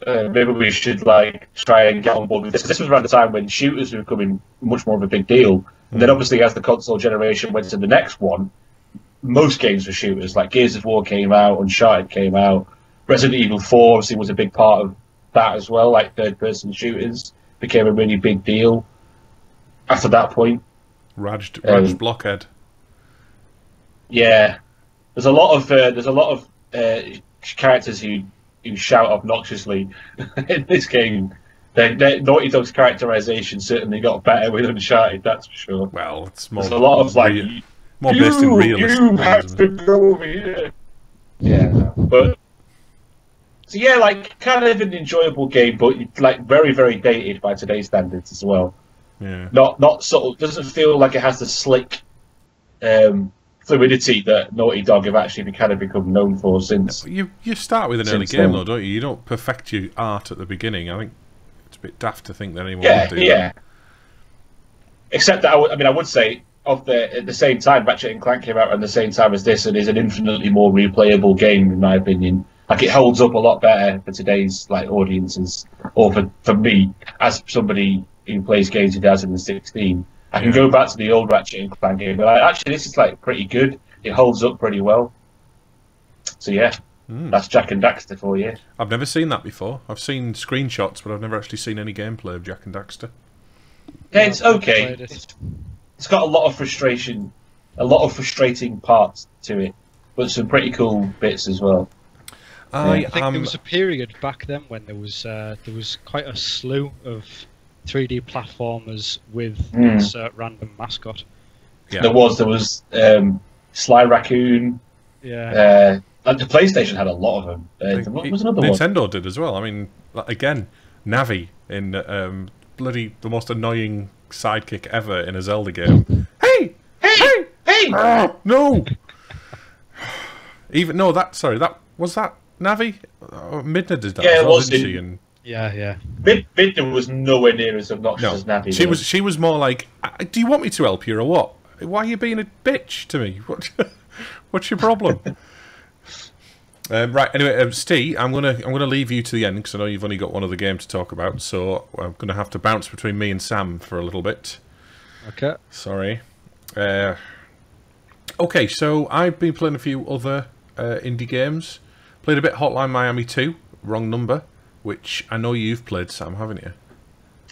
uh, maybe we should like try and get on board with this. This was around the time when shooters were becoming much more of a big deal. And then obviously as the console generation went to the next one, most games were shooters. Like Gears of War came out, Uncharted came out. Resident Evil four obviously was a big part of that as well, like third-person shooters became a really big deal after that point. Raged, Raged um, Blockhead. Yeah, there's a lot of uh, there's a lot of uh, characters who who shout obnoxiously in this game. They're, they're, Naughty Dog's characterization certainly got better with Uncharted, that's for sure. Well, it's more there's a lot of like real, more based in realism. You have to go over here. Yeah, but. So yeah, like kind of an enjoyable game, but like very, very dated by today's standards as well. Yeah. Not, not sort of doesn't feel like it has the slick um, fluidity that Naughty Dog have actually kind of become known for since. You you start with an early game then. though, don't you? You don't perfect your art at the beginning. I think it's a bit daft to think that anyone yeah, would do. Yeah. That. Except that I, w I mean, I would say of the at the same time, Ratchet and Clank came out at the same time as this, and is an infinitely more replayable game in my opinion. Like it holds up a lot better for today's like audiences, or for, for me as somebody who plays games in two thousand sixteen. I can yeah. go back to the old Ratchet and Clank game, but like, actually this is like pretty good. It holds up pretty well. So yeah, mm. that's Jak and Daxter for you. I've never seen that before. I've seen screenshots, but I've never actually seen any gameplay of Jak and Daxter. Yeah, it's okay. It's, it's got a lot of frustration, a lot of frustrating parts to it, but some pretty cool bits as well. I, I think um, there was a period back then when there was uh, there was quite a slew of three D platformers with mm. this uh, random mascot. Yeah. There was there was um, Sly Raccoon. Yeah. Uh, and the PlayStation had a lot of them. Uh, the, what was another it, one? Nintendo did as well. I mean, again, Navi in um, bloody the most annoying sidekick ever in a Zelda game. hey, hey, hey, hey! Oh, no. Even no, that sorry, that was that. Navi? Oh, Midna did that yeah, as well, was, didn't she? And... Yeah, yeah. Mid Midna was nowhere near as obnoxious no. as Navi. She though. was She was more like, do you want me to help you or what? Why are you being a bitch to me? What, what's your problem? um, right, anyway, um, Steve, I'm going to I'm gonna leave you to the end because I know you've only got one other game to talk about, so I'm going to have to bounce between me and Sam for a little bit. Okay. Sorry. Uh, okay, so I've been playing a few other uh, indie games. Played a bit Hotline Miami two, wrong number, which I know you've played, Sam, haven't you?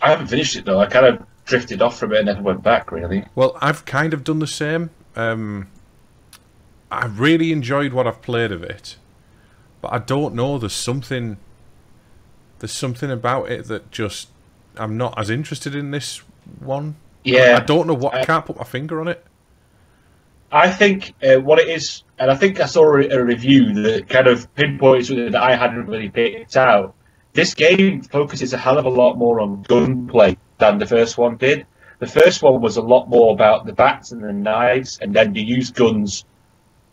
I haven't finished it, though. I kind of drifted off from it and never went back, really. Well, I've kind of done the same. Um, I really enjoyed what I've played of it, but I don't know, there's something... There's something about it that just... I'm not as interested in this one. Yeah. I don't know what... I, I can't put my finger on it. I think uh, what it is... And I think I saw a review that kind of pinpoints something that I hadn't really picked out. This game focuses a hell of a lot more on gunplay than the first one did. The first one was a lot more about the bats and the knives, and then you use guns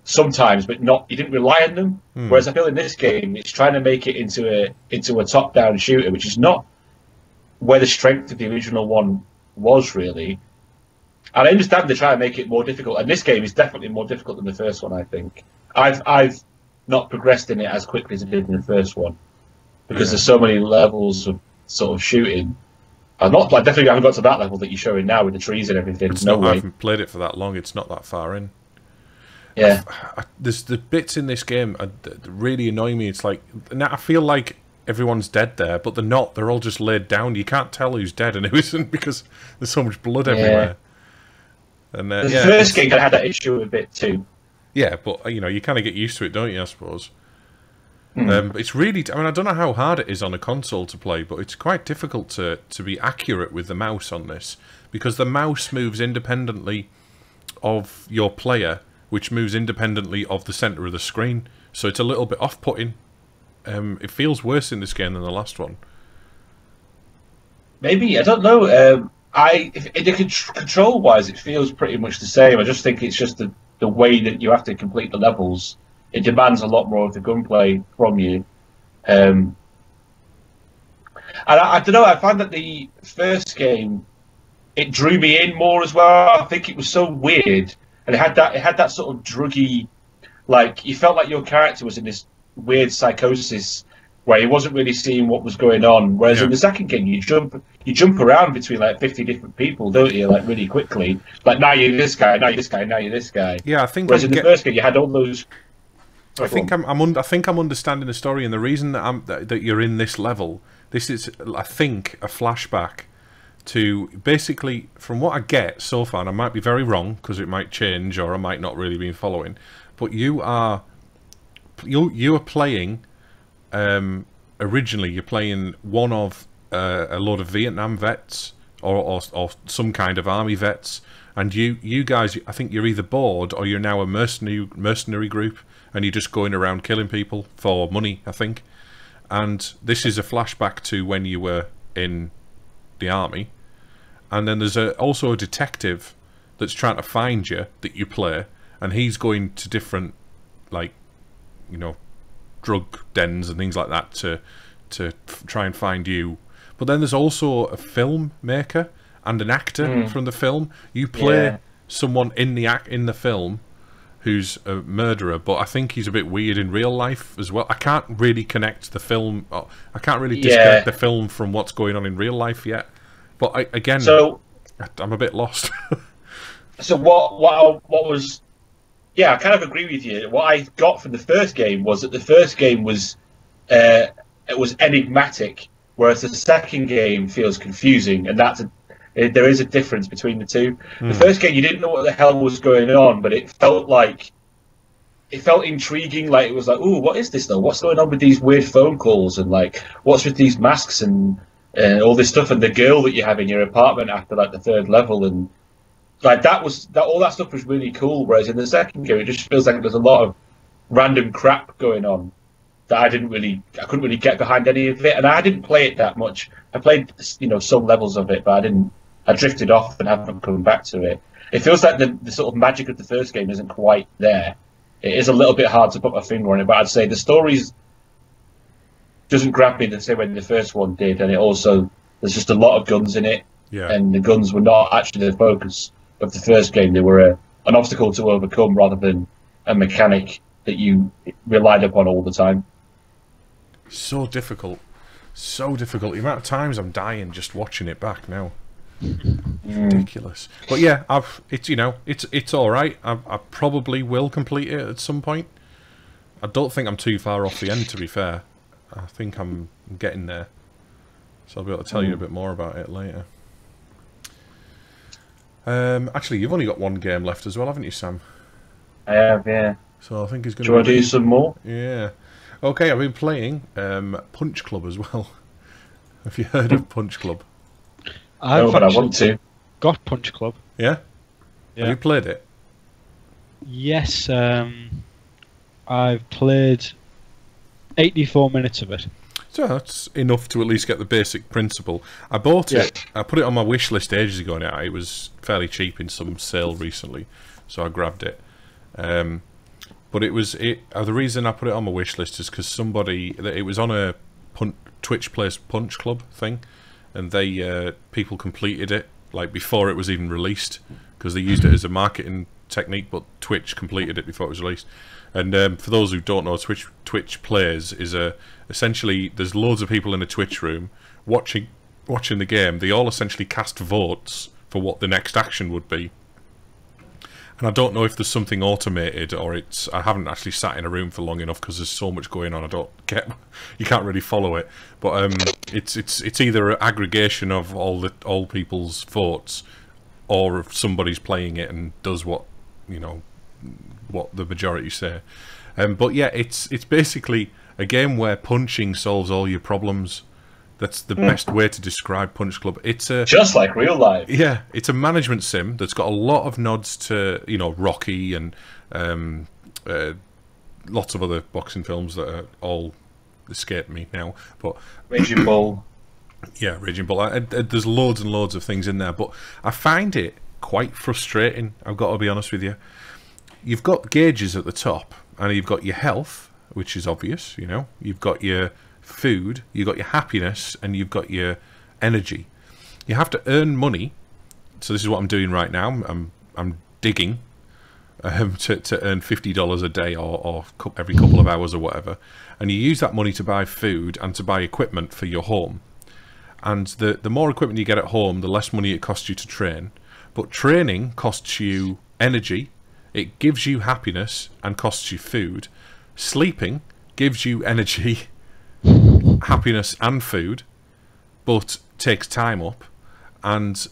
sometimes, but not you didn't rely on them. Mm. Whereas I feel in this game, it's trying to make it into a into a top-down shooter, which is not where the strength of the original one was, really. And I understand they try and make it more difficult, and this game is definitely more difficult than the first one, I think. I've I've not progressed in it as quickly as I did in the first one, because yeah. there's so many levels of sort of shooting. I'm not, like, definitely haven't got to that level that you're showing now with the trees and everything. It's no not, way. I haven't played it for that long. It's not that far in. Yeah. I, I, there's the bits in this game uh, that really annoy me. It's like, now I feel like everyone's dead there, but they're not. They're all just laid down. You can't tell who's dead and who isn't because there's so much blood yeah. everywhere. And uh, the yeah, first game kind of had that issue a bit too. Yeah, but you know, you kind of get used to it, don't you? I suppose. Mm. Um, but it's really... I mean, I don't know how hard it is on a console to play, but it's quite difficult to to be accurate with the mouse on this, because the mouse moves independently of your player, which moves independently of the center of the screen. So it's a little bit off-putting. Um, it feels worse in this game than the last one. Maybe, I don't know. Um, I if, if control-wise, it feels pretty much the same. I just think it's just the the way that you have to complete the levels. It demands a lot more of the gunplay from you. Um, and I, I don't know, I find that the first game, it drew me in more as well. I think it was so weird. And it had that it had that sort of druggy, like, you felt like your character was in this weird psychosis where he wasn't really seeing what was going on. Whereas yeah. in the second game, you jump you jump around between, like, fifty different people, don't you? Like, really quickly. Like, now you're this guy, now you're this guy, now you're this guy. Yeah, I think... Whereas I'm in the get... first game, you had all those... I think I'm. I'm un I think I'm understanding the story, and the reason that I'm that, that you're in this level. This is, I think, a flashback to basically, from what I get so far, and I might be very wrong because it might change, or I might not really be following. But you are, you you are playing. Um, originally, you're playing one of uh, a lot of Vietnam vets, or, or or some kind of army vets, and you you guys. I think you're either bored or you're now a mercenary mercenary group. And you're just going around killing people for money, I think. And this is a flashback to when you were in the army. And then there's a, also a detective that's trying to find you that you play. And he's going to different, like, you know, drug dens and things like that to, to f try and find you. But then there's also a filmmaker and an actor mm. from the film. You play yeah. someone in the act in the film who's a murderer, but I think he's a bit weird in real life as well. I can't really connect the film. I can't really disconnect yeah. the film from what's going on in real life yet. But I, again, so I'm a bit lost. So what? What? What was? Yeah, I kind of agree with you. What I got from the first game was that the first game was uh, it was enigmatic, whereas the second game feels confusing, and that's a... There is a difference between the two. Mm. The first game, you didn't know what the hell was going on, but it felt like it felt intriguing. Like, it was like, "Ooh, what is this though? What's going on with these weird phone calls and like what's with these masks and uh, all this stuff?" And the girl that you have in your apartment after like the third level, and like that was that all that stuff was really cool. Whereas in the second game, it just feels like there's a lot of random crap going on that I didn't really, I couldn't really get behind any of it, and I didn't play it that much. I played, you know, some levels of it, but I didn't. I drifted off and haven't come back to it. It feels like the, the sort of magic of the first game isn't quite there. It is a little bit hard to put my finger on it, but I'd say the story doesn't grab me the same way the first one did, and it also, there's just a lot of guns in it, yeah. and the guns were not actually the focus of the first game. They were a, an obstacle to overcome rather than a mechanic that you relied upon all the time. So difficult. So difficult. The amount of times I'm dying just watching it back now. It's ridiculous, but yeah, I've it's you know it's it's all right. I, I probably will complete it at some point. I don't think I'm too far off the end. To be fair, I think I'm getting there, so I'll be able to tell you a bit more about it later. Um, actually, you've only got one game left as well, haven't you, Sam? I have, yeah. So I think he's going to... Do I do some more? Yeah. Okay, I've been playing um, Punch Club as well. Have you heard of Punch Club? I've no, but I want to. Got Punch Club. Yeah? yeah? Have you played it? Yes, um, I've played eighty-four minutes of it. So that's enough to at least get the basic principle. I bought yeah. it, I put it on my wish list ages ago now. It was fairly cheap in some sale recently, so I grabbed it. Um, but it was it. Uh, the reason I put it on my wish list is because somebody, it was on a punch, Twitch Plays Punch Club thing, and they uh, people completed it like before it was even released, because they used it as a marketing technique. But Twitch completed it before it was released. And um, for those who don't know, Twitch Twitch Plays is a essentially there's loads of people in a Twitch room watching watching the game. They all essentially cast votes for what the next action would be. And I don't know if there's something automated or it's... I haven't actually sat in a room for long enough because there's so much going on. I don't get... You can't really follow it. But um, it's it's it's either an aggregation of all the all people's votes, or if somebody's playing it and does what you know what the majority say. Um, but yeah, it's it's basically a game where punching solves all your problems. That's the mm. best way to describe Punch Club. It's a just like real life. Yeah, it's a management sim that's got a lot of nods to you know Rocky and um, uh, lots of other boxing films that are all escape me now. But Raging Bull. Yeah, Raging Bull. I, I, there's loads and loads of things in there, but I find it quite frustrating. I've got to be honest with you. You've got gauges at the top, and you've got your health, which is obvious. You know, you've got your food, you've got your happiness, and you've got your energy. You have to earn money, so this is what I'm doing right now. I'm I'm digging um, to to earn fifty dollars a day or, or every couple of hours or whatever, and you use that money to buy food and to buy equipment for your home. And the the more equipment you get at home, the less money it costs you to train. But training costs you energy, it gives you happiness, and costs you food. Sleeping gives you energy, happiness and food, but takes time up, and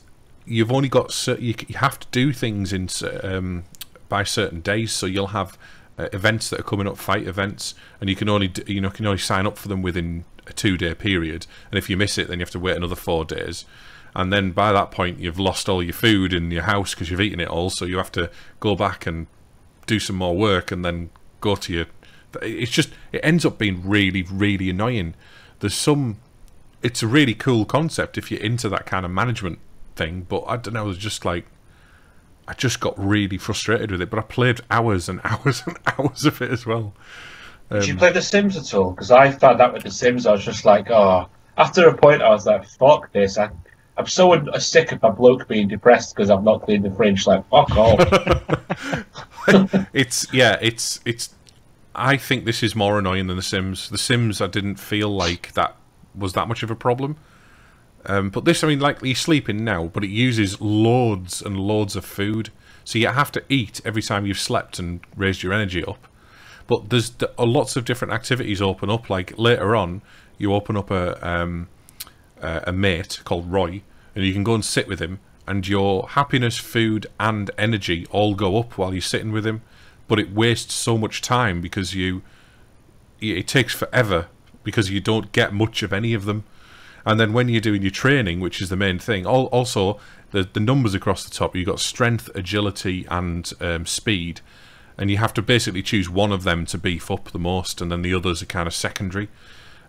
you've only got certain, you have to do things in um, by certain days. So you'll have uh, events that are coming up, fight events, and you can only do, you know can only sign up for them within a two day period. And if you miss it, then you have to wait another four days. And then by that point, you've lost all your food in your house because you've eaten it all. So you have to go back and do some more work, and then go to your... It's just, it ends up being really, really annoying. There's some, it's a really cool concept if you're into that kind of management thing, but I don't know, it was just like, I just got really frustrated with it, but I played hours and hours and hours of it as well. Um, Did you play The Sims at all? Because I found that with The Sims, I was just like, oh, after a point I was like, fuck this, I, I'm so sick of my bloke being depressed because I've not cleaned the fridge, like, fuck off. It's, yeah, it's, it's, I think this is more annoying than The Sims. The Sims, I didn't feel like that was that much of a problem. Um, but this, I mean, like, you're sleeping now, but it uses loads and loads of food. So you have to eat every time you've slept and raised your energy up. But there's lots of different activities open up. Like, later on, you open up a, um, a mate called Roy, and you can go and sit with him, and your happiness, food, and energy all go up while you're sitting with him. But it wastes so much time because you, it takes forever because you don't get much of any of them. And then when you're doing your training, which is the main thing, also the, the numbers across the top, you've got strength, agility, and um, speed. And you have to basically choose one of them to beef up the most, and then the others are kind of secondary.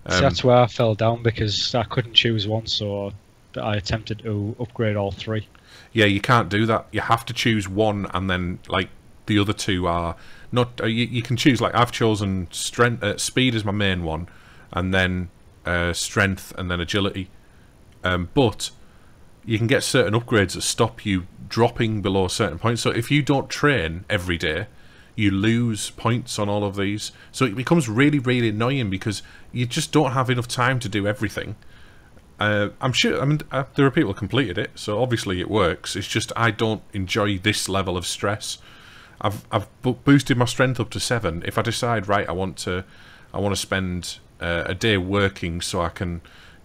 Um, so that's where I fell down because I couldn't choose one, so I attempted to upgrade all three. Yeah, you can't do that. You have to choose one, and then, like, the other two are not. You, you can choose. Like I've chosen strength, uh, speed is my main one, and then uh, strength, and then agility. Um, but you can get certain upgrades that stop you dropping below a certain point. So if you don't train every day, you lose points on all of these. So it becomes really, really annoying because you just don't have enough time to do everything. Uh, I'm sure. I mean, uh, there are people who completed it, so obviously it works. It's just I don't enjoy this level of stress. I've I've boosted my strength up to seven. If I decide right, I want to, I want to spend uh, a day working so I can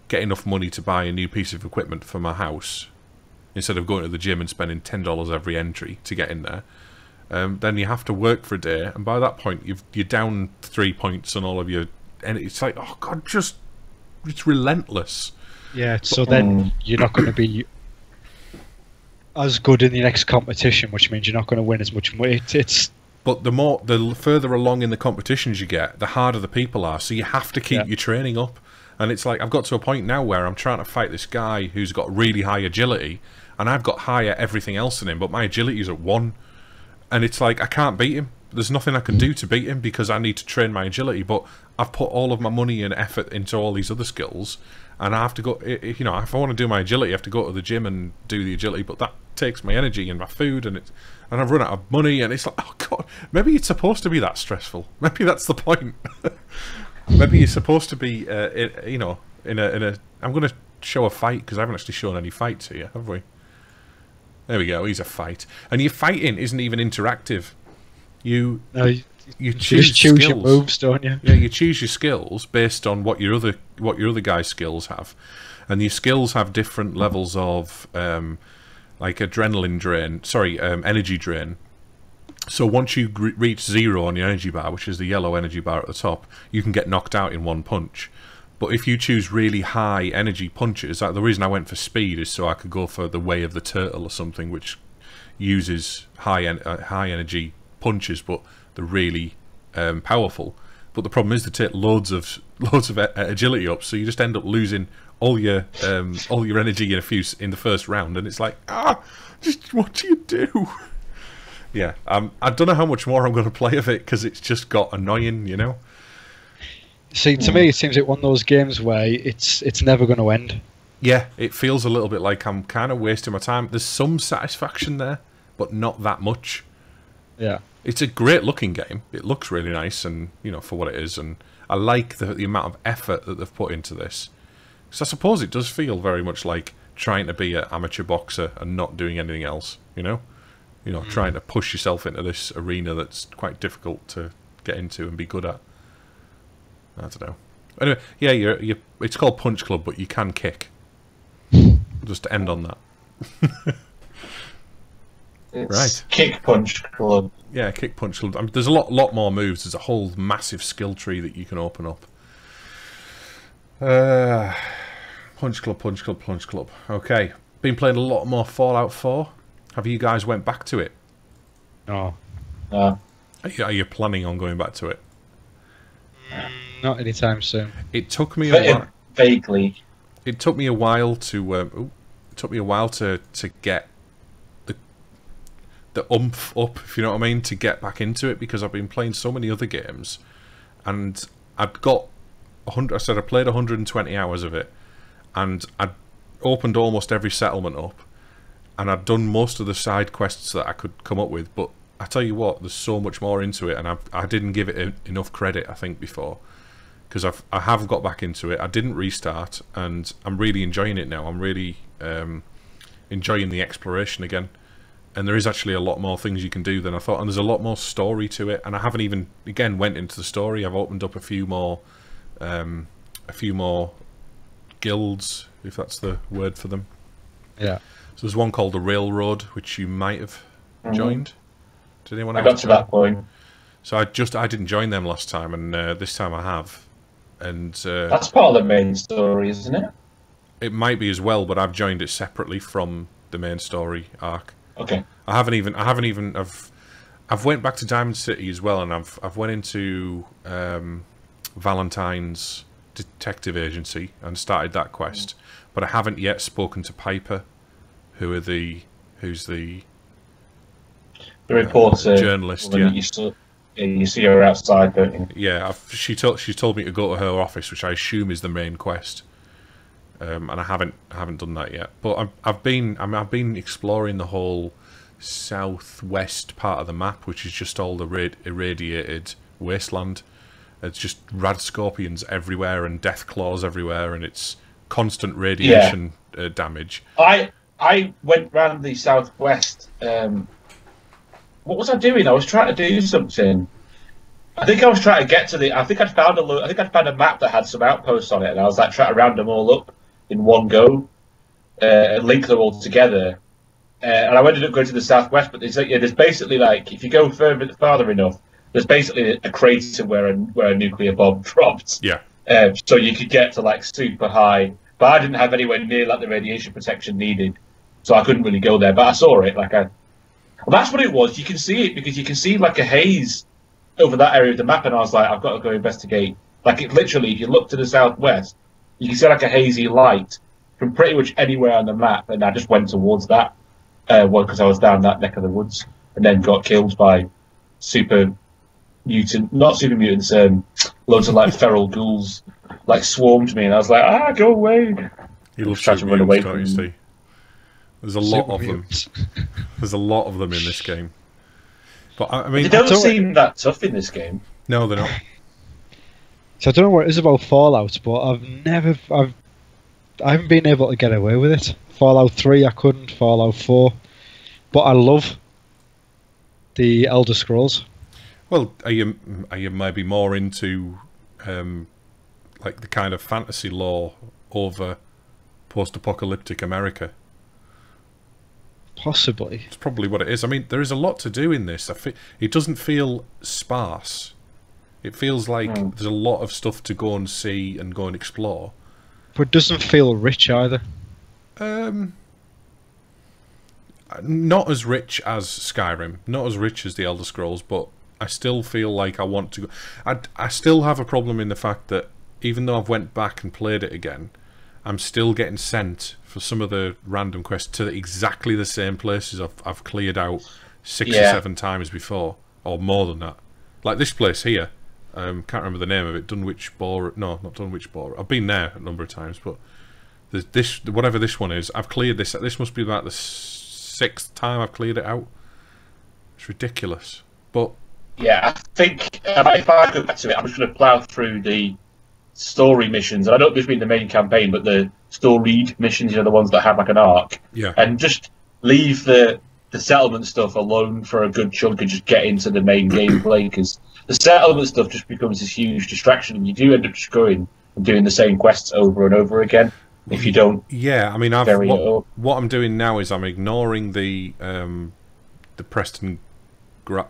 get enough money to buy a new piece of equipment for my house. instead of going to the gym and spending ten dollars every entry to get in there. Um, then you have to work for a day, and by that point you've, you're down three points on all of your, and it's like, oh god, just it's relentless. Yeah, but, so then you're not going to be as good in the next competition, which means you're not going to win as much money. It, it's but the more the further along in the competitions you get, the harder the people are. So you have to keep yeah. your training up, and it's like I've got to a point now where I'm trying to fight this guy who's got really high agility, and I've got higher everything else than him, but my agility is at one. And it's like, I can't beat him. There's nothing I can do to beat him because I need to train my agility. But I've put all of my money and effort into all these other skills. And I have to go, you know, if I want to do my agility, I have to go to the gym and do the agility. But that takes my energy and my food. And, it's, and I've run out of money. And it's like, oh, God, maybe it's supposed to be that stressful. Maybe that's the point. Maybe you're supposed to be, uh, in, you know, in a... In a I'm going to show a fight because I haven't actually shown any fights here, have we? There we go. He's a fight, and your fighting isn't even interactive. You no, you, you choose, just choose your moves, don't you? Yeah, you choose your skills based on what your other what your other guy's skills have, and your skills have different levels of um, like adrenaline drain. Sorry, um, energy drain. So once you reach zero on your energy bar, which is the yellow energy bar at the top, you can get knocked out in one punch. But if you choose really high energy punches, like the reason I went for speed is so I could go for the way of the turtle or something, which uses high en uh, high energy punches, but they're really um, powerful. But the problem is they take loads of loads of agility up, so you just end up losing all your um, all your energy in a few in the first round, and it's like, ah, just what do you do? Yeah, um, I don't know how much more I'm going to play of it because it's just got annoying, you know. See, to me, it seems like one of those games where it's it's never going to end. Yeah, it feels a little bit like I'm kind of wasting my time. There's some satisfaction there, but not that much. Yeah, it's a great looking game. It looks really nice, and you know for what it is. And I like the the amount of effort that they've put into this. So I suppose it does feel very much like trying to be an amateur boxer and not doing anything else. You know, you know, mm. trying to push yourself into this arena that's quite difficult to get into and be good at. I don't know. Anyway, yeah, you're, you're, it's called Punch Club, but you can kick. Just to end on that. It's right. Kick Punch Club. Yeah, Kick Punch Club. I mean, there's a lot, lot more moves. There's a whole massive skill tree that you can open up. Uh, Punch Club, Punch Club, Punch Club. Okay. Been playing a lot more Fallout four. Have you guys went back to it? No. No. Are you, are you planning on going back to it? Mm. Not anytime soon. It took me a while. Vaguely. It took me a while to. Um, ooh, it took me a while to to get the the oomph up, if you know what I mean, to get back into it because I've been playing so many other games, and I'd got a hundred. I said I played one hundred twenty hours of it, and I'd opened almost every settlement up, and I'd done most of the side quests that I could come up with. But I tell you what, there's so much more into it, and I I didn't give it a, enough credit, I think, before. Because I've I have got back into it. I didn't restart, and I'm really enjoying it now. I'm really um, enjoying the exploration again, and there is actually a lot more things you can do than I thought. And there's a lot more story to it. And I haven't even again went into the story. I've opened up a few more, um, a few more guilds, if that's the word for them. Yeah. So there's one called the Railroad, which you might have joined. Mm-hmm. Did anyone? I got to that point. So I just I didn't join them last time, and uh, this time I have. And uh, that's part of the main story, isn't it? It might be as well, but I've joined it separately from the main story arc. Okay. I haven't even. I haven't even. I've. I've went back to Diamond City as well, and I've. I've went into um, Valentine's Detective Agency and started that quest, mm-hmm. but I haven't yet spoken to Piper, who are the who's the the reporter uh, journalist. Yeah. You see her outside, don't you? Yeah, I've, she told she told me to go to her office, which I assume is the main quest, um, and I haven't I haven't done that yet. But I've, I've been I mean, I've been exploring the whole southwest part of the map, which is just all the irradi irradiated wasteland. It's just rad scorpions everywhere and death claws everywhere, and it's constant radiation yeah. uh, damage. I I went round the southwest. Um... What was I doing? I was trying to do something. I think I was trying to get to the. I think I found a. I think I found a map that had some outposts on it, and I was like trying to round them all up in one go uh, and link them all together. uh, and I ended up going to the southwest. But there's, yeah, there's basically like if you go further farther enough, there's basically a crater where a where a nuclear bomb dropped. Yeah. Uh, so you could get to like super high, but I didn't have anywhere near like the radiation protection needed, so I couldn't really go there. But I saw it. Like I, well, that's what it was. You can see it because you can see like a haze over that area of the map, and I was like, I've got to go investigate. Like it literally, if you look to the southwest, you can see like a hazy light from pretty much anywhere on the map, and I just went towards that uh, one because I was down that neck of the woods, and then got killed by super mutant, not super mutants, um, loads of like feral ghouls, like swarmed me, and I was like, ah, go away. You love trying to run away from you. There's a lot of them. There's a lot of them in this game. But I mean, they don't seem that tough in this game. No, they're not. So I don't know what it is about Fallout, but I've never, I've, I haven't been able to get away with it. Fallout three I couldn't, Fallout four, but I love the Elder Scrolls. Well, are you, are you maybe more into um, like the kind of fantasy lore over post-apocalyptic America? Possibly. It's probably what it is. I mean, there is a lot to do in this. I fe- it doesn't feel sparse. It feels like mm. there's a lot of stuff to go and see and go and explore. But it doesn't feel rich either. Um, not as rich as Skyrim, not as rich as the Elder Scrolls, but I still feel like I want to go... I, I still have a problem in the fact that even though I've went back and played it again, I'm still getting sent for some of the random quests to exactly the same places I've, I've cleared out six yeah. or seven times before, or more than that. Like this place here. Um, can't remember the name of it. Dunwich Borough. No, not Dunwich Borough. I've been there a number of times, but there's this, whatever this one is, I've cleared this. This must be about the sixth time I've cleared it out. It's ridiculous. But yeah, I think uh, if I go back to it, I'm just going to plough through the story missions. And I don't just mean the main campaign, but the storied missions. You know, the ones that have like an arc. Yeah. And just leave the the settlement stuff alone for a good chunk, and just get into the main gameplay because the settlement stuff just becomes this huge distraction, and you do end up just going and doing the same quests over and over again if you don't. Yeah, I mean, I've, what, what I'm doing now is I'm ignoring the um, the Preston,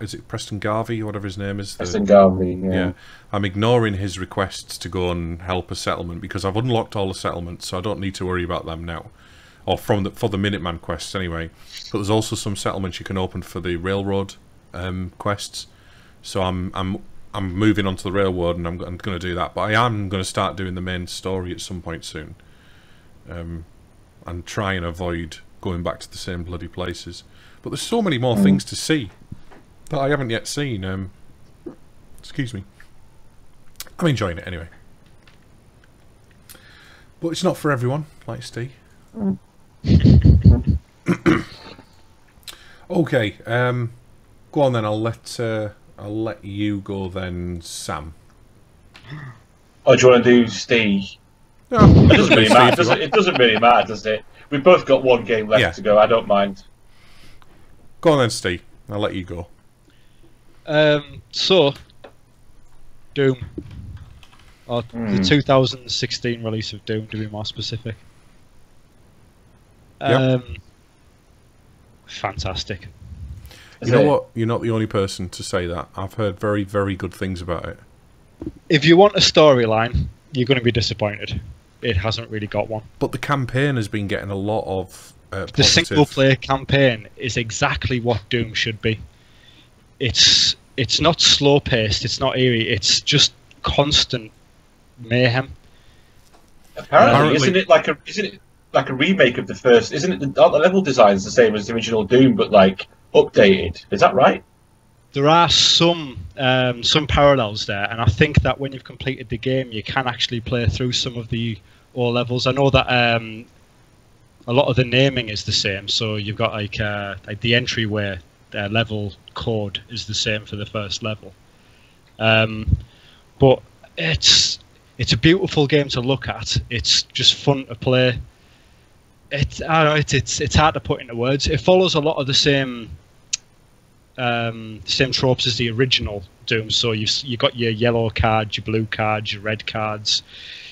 is it Preston Garvey or whatever his name is? The, Preston Garvey. Yeah. yeah, I'm ignoring his requests to go and help a settlement because I've unlocked all the settlements, so I don't need to worry about them now, or from the for the Minuteman quests anyway. But there's also some settlements you can open for the Railroad um, quests. So I'm I'm I'm moving onto the Railroad, and I'm, I'm going to do that. But I am going to start doing the main story at some point soon, um, and try and avoid going back to the same bloody places. But there's so many more mm. things to see that I haven't yet seen. Um, excuse me. I'm enjoying it anyway. But it's not for everyone, like Steve. Mm. Okay. Um, go on then. I'll let. Uh, I'll let you go then, Sam. Oh, do you want to do Steve? No, it doesn't really matter. It doesn't, it doesn't really matter, does it? We've both got one game left yeah. to go. I don't mind. Go on then, Steve. I'll let you go. Um, so, Doom, or mm. the two thousand sixteen release of Doom, to be more specific. Um, yep. Fantastic. You know what? You're not the only person to say that. I've heard very, very good things about it. If you want a storyline, you're going to be disappointed. It hasn't really got one. But the campaign has been getting a lot of uh, positive... The single-player campaign is exactly what Doom should be. It's it's not slow-paced, it's not eerie, it's just constant mayhem. Apparently, Apparently. isn't it like a isn't it like a remake of the first? Isn't it the, the level design is the same as the original Doom, but like updated? Is that right? There are some um, some parallels there, and I think that when you've completed the game, you can actually play through some of the all levels. I know that um, a lot of the naming is the same, so you've got like, uh, like the entryway uh, level code is the same for the first level. Um, but it's it's a beautiful game to look at. It's just fun to play. It, I don't know, it, it's it's hard to put into words. It follows a lot of the same um, same tropes as the original Doom. So you you got your yellow cards, your blue cards, your red cards.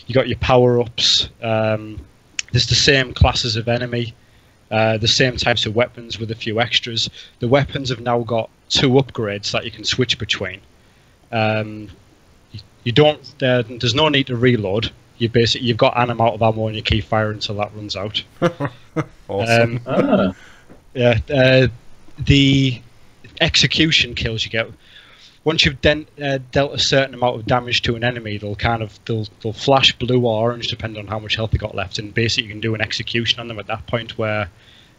You got your power ups. Um, there's the same classes of enemy. uh, the same types of weapons with a few extras. The weapons have now got two upgrades that you can switch between. Um, you don't. Uh, there's no need to reload. You basically you've got an amount of ammo and you keep firing until that runs out. Awesome. Um, ah. Yeah. Uh, the execution kills you get. Once you've dent, uh, dealt a certain amount of damage to an enemy, they'll kind of they'll they'll flash blue or orange depending on how much health they got left, and basically you can do an execution on them at that point. Where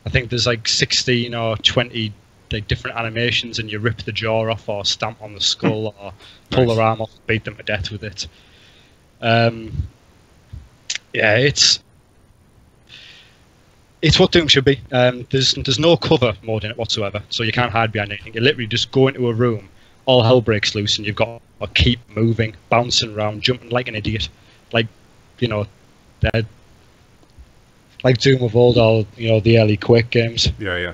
I think there's like sixteen or twenty like different animations, and you rip the jaw off, or stamp on the skull, or pull nice. Their arm off, beat them to death with it. Um, yeah, it's it's what Doom should be. Um, there's there's no cover mode in it whatsoever, so you can't hide behind anything. You literally just go into a room. All hell breaks loose, and you've got to keep moving, bouncing around, jumping like an idiot, like you know, they're like Doom of old, all you know, the early Quake games. Yeah, yeah.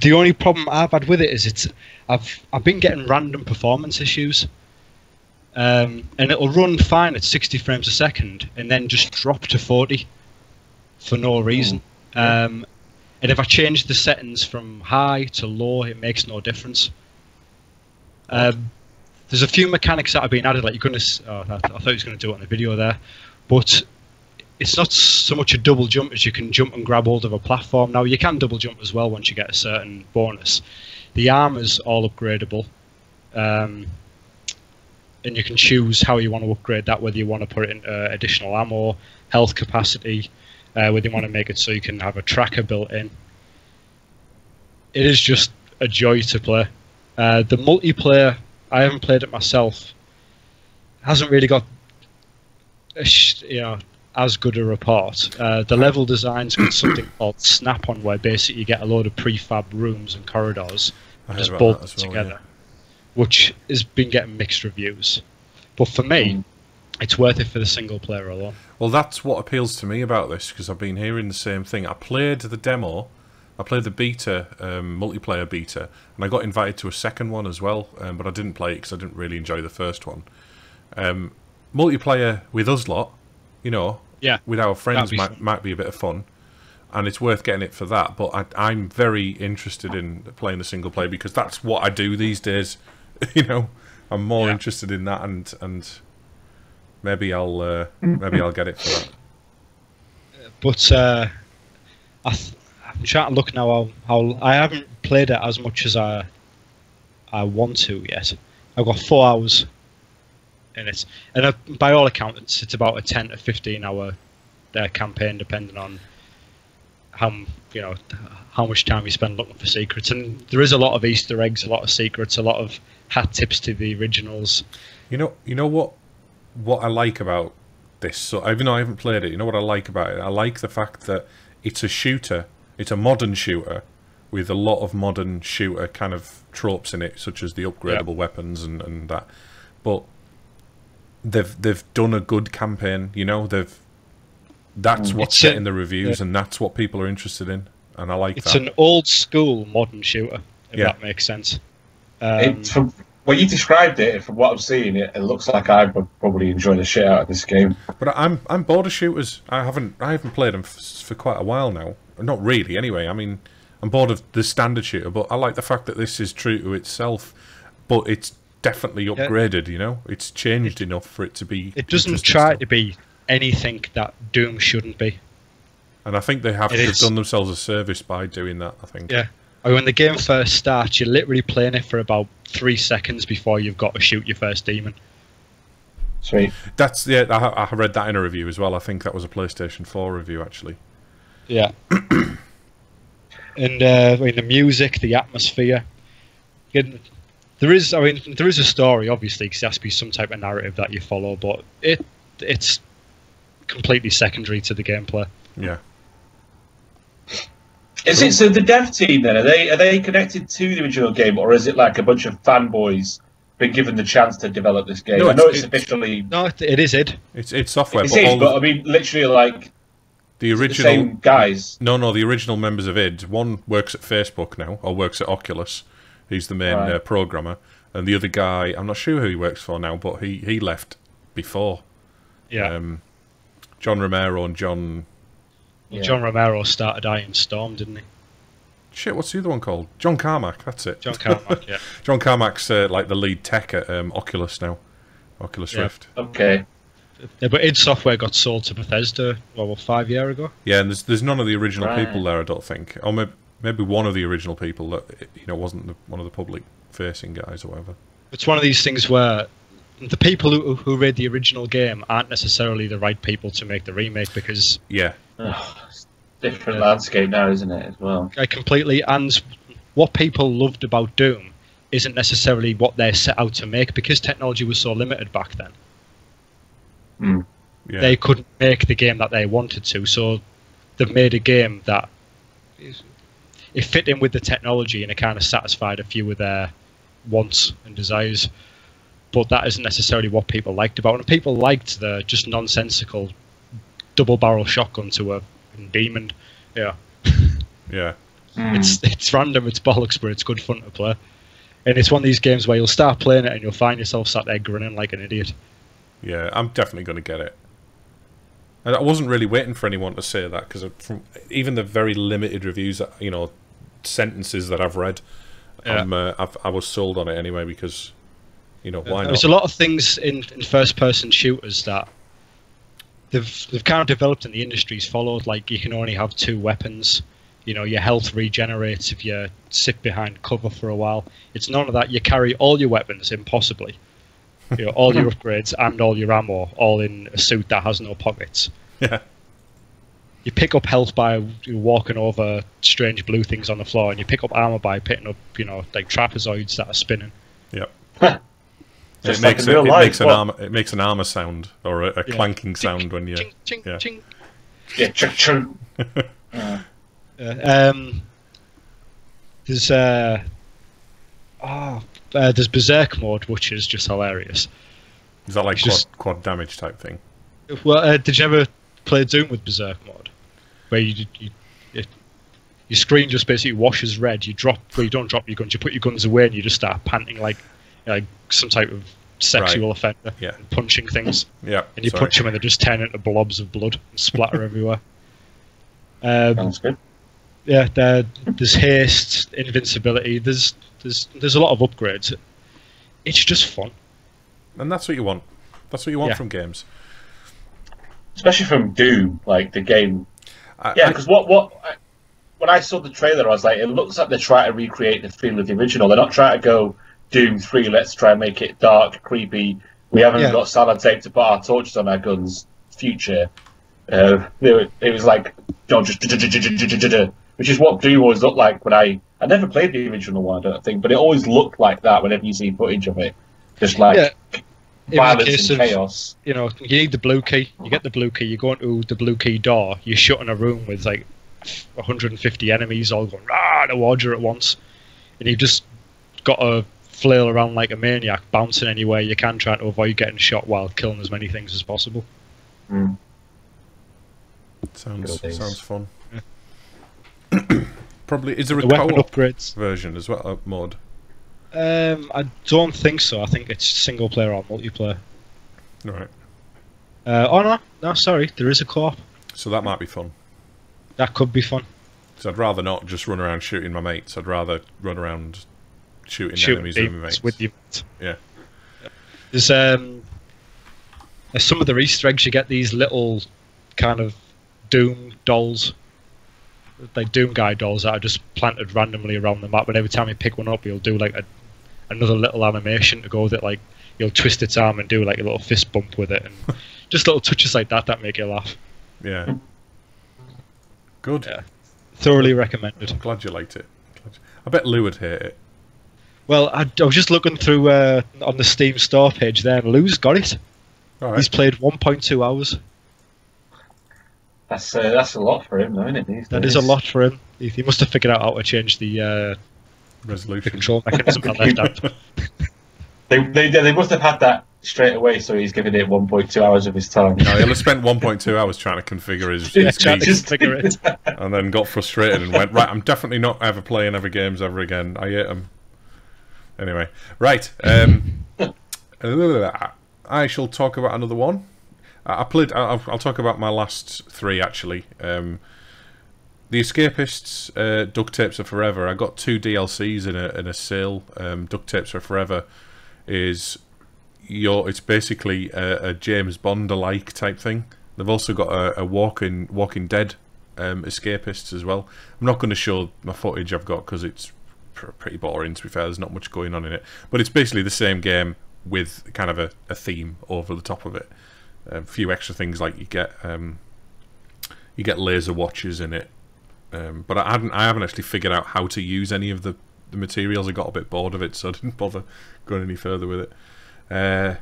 The only problem I've had with it is it's I've I've been getting random performance issues, um, and it'll run fine at sixty frames a second, and then just drop to forty for no reason. Oh, yeah. Um, and if I change the settings from high to low, it makes no difference. Um, there's a few mechanics that have been added, like you're going to, oh, I, I thought he was going to do it on the video there, but it's not so much a double jump as you can jump and grab hold of a platform. Now you can double jump as well once you get a certain bonus. The armor's all upgradable, um, and you can choose how you want to upgrade that, whether you want to put it in uh, additional ammo, health capacity, uh, whether you want to make it so you can have a tracker built in. It is just a joy to play. Uh, the multiplayer, I haven't played it myself, hasn't really got a sh you know, as good a report. Uh, the level design's got something called Snap-on, where basically you get a load of prefab rooms and corridors and just bolt them together, well, yeah. which has been getting mixed reviews. But for me, mm. it's worth it for the single player alone. Well, that's what appeals to me about this, because I've been hearing the same thing. I played the demo. I played the beta, um, multiplayer beta, and I got invited to a second one as well, um, but I didn't play it because I didn't really enjoy the first one. Um, multiplayer with us lot, you know, yeah, with our friends be might, fun. might be a bit of fun, and it's worth getting it for that, but I, I'm very interested in playing the single player because that's what I do these days, you know. I'm more yeah. interested in that, and and maybe I'll, uh, maybe I'll get it for that. But, uh, I... Th I'm trying to look now how, how I haven't played it as much as I I want to yet. I've got four hours in it, and I, by all accounts, it's, it's about a ten to fifteen hour uh, campaign, depending on how you know how much time you spend looking for secrets. And there is a lot of Easter eggs, a lot of secrets, a lot of hat tips to the originals. You know, you know what what I like about this. So even though I haven't played it, you know what I like about it. I like the fact that it's a shooter. It's a modern shooter with a lot of modern shooter kind of tropes in it, such as the upgradable yep. weapons and, and that. But they've they've done a good campaign, you know. They've that's mm, what's getting the reviews, yeah. and that's what people are interested in. And I like it's that. It's an old school modern shooter, if yeah. that makes sense. Um, it, from what you described it, from what I'm seeing, it, it looks like I would probably enjoy the shit out of this game. But I'm I'm bored of shooters. I haven't I haven't played them for quite a while now. Not really, anyway. I mean, I'm bored of the standard shooter, but I like the fact that this is true to itself, but it's definitely upgraded, you know? It's changed it, enough for it to be... It doesn't try stuff. to be anything that Doom shouldn't be. And I think they have they've done themselves a service by doing that, I think. Yeah. When the game first starts, you're literally playing it for about three seconds before you've got to shoot your first demon. Sweet. That's, yeah, I, I read that in a review as well. I think that was a PlayStation four review, actually. Yeah, and uh, I mean the music, the atmosphere. And there is, I mean, there is a story, obviously, because there has to be some type of narrative that you follow. But it it's completely secondary to the gameplay. Yeah. Is it so? The dev team then, are they are they connected to the original game, or is it like a bunch of fanboys been given the chance to develop this game? No, I know it's, it's officially no, it, it is id. It's it's software. It but is, all but I mean, literally, like. The original the same guys. No, no, the original members of id. One works at Facebook now, or works at Oculus. He's the main right. uh, programmer, and the other guy, I'm not sure who he works for now, but he he left before. Yeah. Um, John Romero and John Yeah. John Romero started Iron Storm, didn't he? Shit, what's the other one called? John Carmack, that's it. John Carmack, yeah. John Carmack's uh, like the lead tech at um, Oculus now. Oculus yeah. Rift. Okay. Yeah, but id Software got sold to Bethesda, well, five years ago. Yeah, and there's there's none of the original right. people there, I don't think. Or maybe, maybe one of the original people that, you know, wasn't the, one of the public-facing guys or whatever. It's one of these things where the people who, who read the original game aren't necessarily the right people to make the remake because... Yeah. Oh, it's a different yeah. landscape now, isn't it, as well? I completely, and what people loved about Doom isn't necessarily what they're set out to make because technology was so limited back then. Mm. Yeah. They couldn't make the game that they wanted to, so they've made a game that is, it fit in with the technology and it kind of satisfied a few of their wants and desires, but that isn't necessarily what people liked about it. And people liked the just nonsensical double barrel shotgun to a demon. Yeah. Yeah. Mm. It's it's random, it's bollocks, but it's good fun to play. And it's one of these games where you'll start playing it and you'll find yourself sat there grinning like an idiot. Yeah, I'm definitely going to get it. And I wasn't really waiting for anyone to say that, because even the very limited reviews, you know, sentences that I've read, yeah. I'm, uh, I've, I was sold on it anyway, because, you know, why uh, not? There's a lot of things in, in first-person shooters that they've, they've kind of developed and the industry's followed, like you can only have two weapons, you know, your health regenerates if you sit behind cover for a while. It's none of that. You carry all your weapons, impossibly. You know, all your upgrades and all your ammo, all in a suit that has no pockets. Yeah. You pick up health by walking over strange blue things on the floor, and you pick up armor by picking up, you know, like trapezoids that are spinning. Yep. It, like makes a, it makes an what? armor. It makes an armor sound or a, a yeah. clanking sound chink, when you. Chink, chink, yeah. Chink. Yeah. Chink, chink. uh, uh, um. There's uh. Ah. Oh, Uh, there's Berserk mode, which is just hilarious. Is that like quad, just, quad damage type thing? Well, uh, did you ever play Doom with Berserk mode? Where you, you, you your screen just basically washes red, you drop, well, you don't drop your guns, you put your guns away and you just start panting like, you know, like some type of sexual right. offender, yeah. and punching things. Yeah, and you sorry. punch them and they just turn into blobs of blood and splatter everywhere. Um, Sounds good. Yeah, there, there's haste, invincibility, there's there's there's a lot of upgrades. It's just fun. And that's what you want. That's what you want yeah. from games. Especially from Doom, like the game. I, yeah, because what, what, I, when I saw the trailer, I was like, it looks like they're trying to recreate the feel of the original. They're not trying to go, Doom three, let's try and make it dark, creepy. We haven't yeah. got salad tape to put our torches on our guns. Future. Uh, it, it was like, don't just... Which is what Doom always looked like when I... I never played the original one, I don't think, but it always looked like that whenever you see footage of it. Just like yeah. violence and of, chaos. You know, you need the blue key. You get the blue key, you go into the blue key door, you're shut in a room with like a hundred and fifty enemies all going rah, towards you at once. And you've just got to flail around like a maniac, bouncing anywhere you can, trying to avoid getting shot while killing as many things as possible. Mm. Sounds, sounds fun. Yeah. Probably is there a the co-op upgrades version as well uh, mod? Um, I don't think so. I think it's single player or multiplayer. All right. Uh, oh no, no, sorry, there is a co-op. So that might be fun. That could be fun. So I'd rather not just run around shooting my mates. I'd rather run around shooting, shooting enemies with my mates. With your mates. Yeah. There's um, there's some of the Easter eggs you get these little kind of Doom dolls. Like Doom Guy dolls that are just planted randomly around the map, but every time you pick one up, you'll do like a, another little animation to go with it. Like you'll twist its arm and do like a little fist bump with it, and just little touches like that that make you laugh. Yeah, good. Yeah. Thoroughly recommended. I'm glad you liked it. I bet Lou would hate it. Well, I, I was just looking through uh, on the Steam store page there, and Lou's got it. All right. He's played one point two hours. That's, uh, that's a lot for him, though, isn't it? These that days? Is a lot for him. He, he must have figured out how to change the uh, resolution the control mechanism. they, they, they must have had that straight away, so he's giving it one point two hours of his time. No, he'll have spent one point two hours trying to configure his, his yeah, trying to configure it. And then got frustrated and went, right, I'm definitely not ever playing other games ever again. I hate them. Anyway, right. Um, I shall talk about another one. I played. I'll, I'll talk about my last three actually. Um, The Escapists uh, Duct Tapes Are Forever. I got two D L Cs in a in a sale. Um, Duct Tapes Are Forever is your it's basically a, a James Bond alike type thing. They've also got a, a Walking Walking Dead um, Escapists as well. I'm not going to show my footage I've got because it's pr pretty boring. To be fair, there's not much going on in it. But it's basically the same game with kind of a, a theme over the top of it. A few extra things like you get um, you get laser watches in it. Um, but I hadn't, I haven't actually figured out how to use any of the, the materials. I got a bit bored of it, so I didn't bother going any further with it. Uh,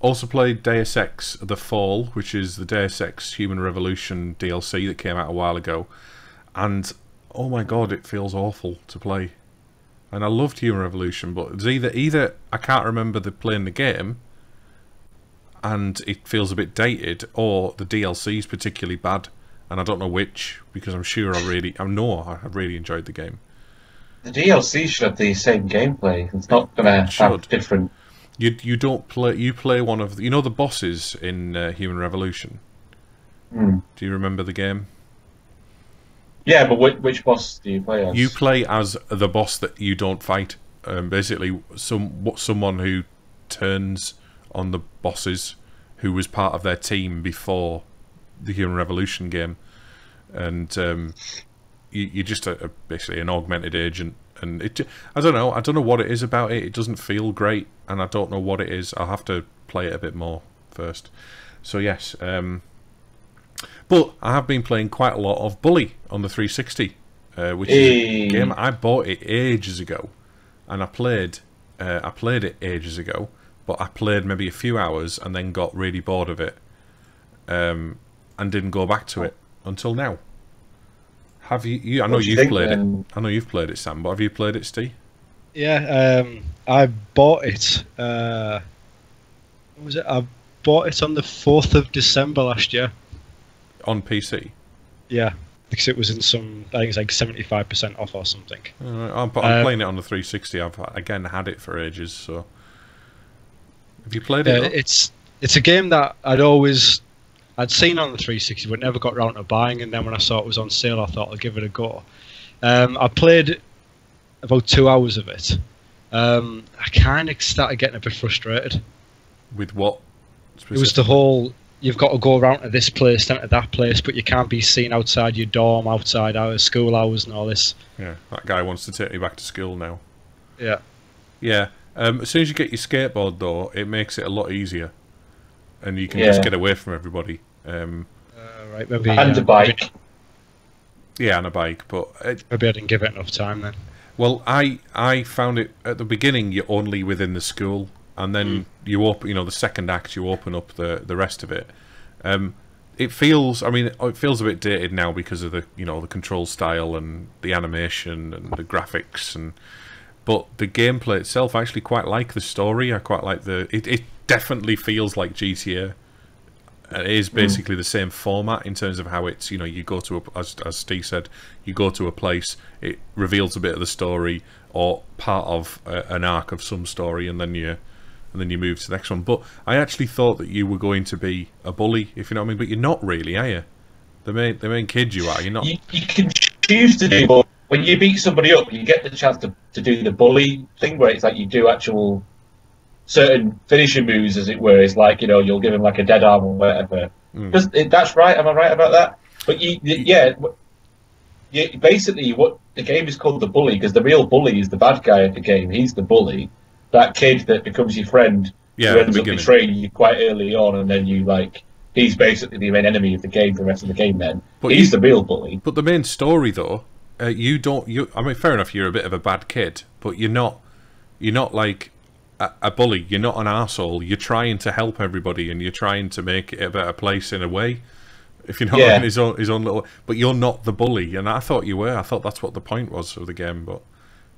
also played Deus Ex The Fall, which is the Deus Ex Human Revolution D L C that came out a while ago. And, oh my god, it feels awful to play. And I loved Human Revolution, but it's either, either I can't remember the playing the game, and it feels a bit dated, or the D L C's particularly bad. And I don't know which, because I'm sure I really, I know I really enjoyed the game. The D L C should have the same gameplay. It's not going to have different. You you don't play. You play one of the, you know the bosses in uh, Human Revolution. Mm. Do you remember the game? Yeah, but which, which boss do you play as? You play as the boss that you don't fight. Um, basically, some what someone who turns on the bosses who was part of their team before the Human Revolution game, and um, you, you're just a, a, basically an augmented agent, and it I don't know I don't know what it is about it. It doesn't feel great, and I don't know what it is. I'll have to play it a bit more first. So yes, um, but I have been playing quite a lot of Bully on the three sixty, uh, which hey. is a game I bought it ages ago, and I played uh, I played it ages ago, but I played maybe a few hours and then got really bored of it. Um. And didn't go back to it until now. Have you? you I know you've played it. I know you've played it, Sam. But have you played it, Steve? Yeah, um, I bought it. Uh, what was it? I bought it on the fourth of December last year. On P C. Yeah, because it was in some. I think it's like seventy-five percent off or something. Right, I'm, I'm um, playing it on the three sixty. I've again had it for ages. So, have you played it? Uh, it's it's a game that I'd always. I'd seen on the three sixty, but never got round to buying. And then when I saw it was on sale, I thought I'll give it a go. Um, I played about two hours of it. Um, I kind of started getting a bit frustrated. With what? Specific? It was the whole you've got to go around to this place, then to that place, but you can't be seen outside your dorm, outside our school hours, and all this. Yeah, that guy wants to take you back to school now. Yeah. Yeah. Um, as soon as you get your skateboard, though, it makes it a lot easier, and you can yeah. just get away from everybody. Um, uh, right, maybe, and uh, a bike. Yeah, and a bike, but it, maybe I didn't give it enough time then. Well, I I found it at the beginning. You're only within the school, and then mm. you open. You know, the second act, you open up the the rest of it. Um, it feels. I mean, it feels a bit dated now because of the you know the control style and the animation and the graphics and. But the gameplay itself, I actually quite like the story. I quite like the. It it definitely feels like G T A. It is basically mm. the same format in terms of how it's, you know, you go to, a, as, as Steve said, you go to a place, it reveals a bit of the story or part of a, an arc of some story, and then you and then you move to the next one. But I actually thought that you were going to be a bully, if you know what I mean, but you're not really, are you? The main, the main kid you are, you're not. You, you can choose to do, but when you beat somebody up, you get the chance to, to do the bully thing where it's like you do actual... certain finishing moves, as it were, is like, you know, you'll give him like a dead arm or whatever. Mm. It, that's right, am I right about that? But you, you yeah, you, basically what the game is called the bully, because the real bully is the bad guy of the game. He's the bully. That kid that becomes your friend, yeah, who ends up betraying you quite early on, and then you like, he's basically the main enemy of the game for the rest of the game then. But he's you, the real bully. But the main story though, uh, you don't, you, I mean, fair enough, you're a bit of a bad kid, but you're not, you're not like, a bully. You're not an arsehole. You're trying to help everybody, and you're trying to make it a better place in a way. If you know, yeah. his own his own little. But you're not the bully, and I thought you were. I thought that's what the point was of the game. But,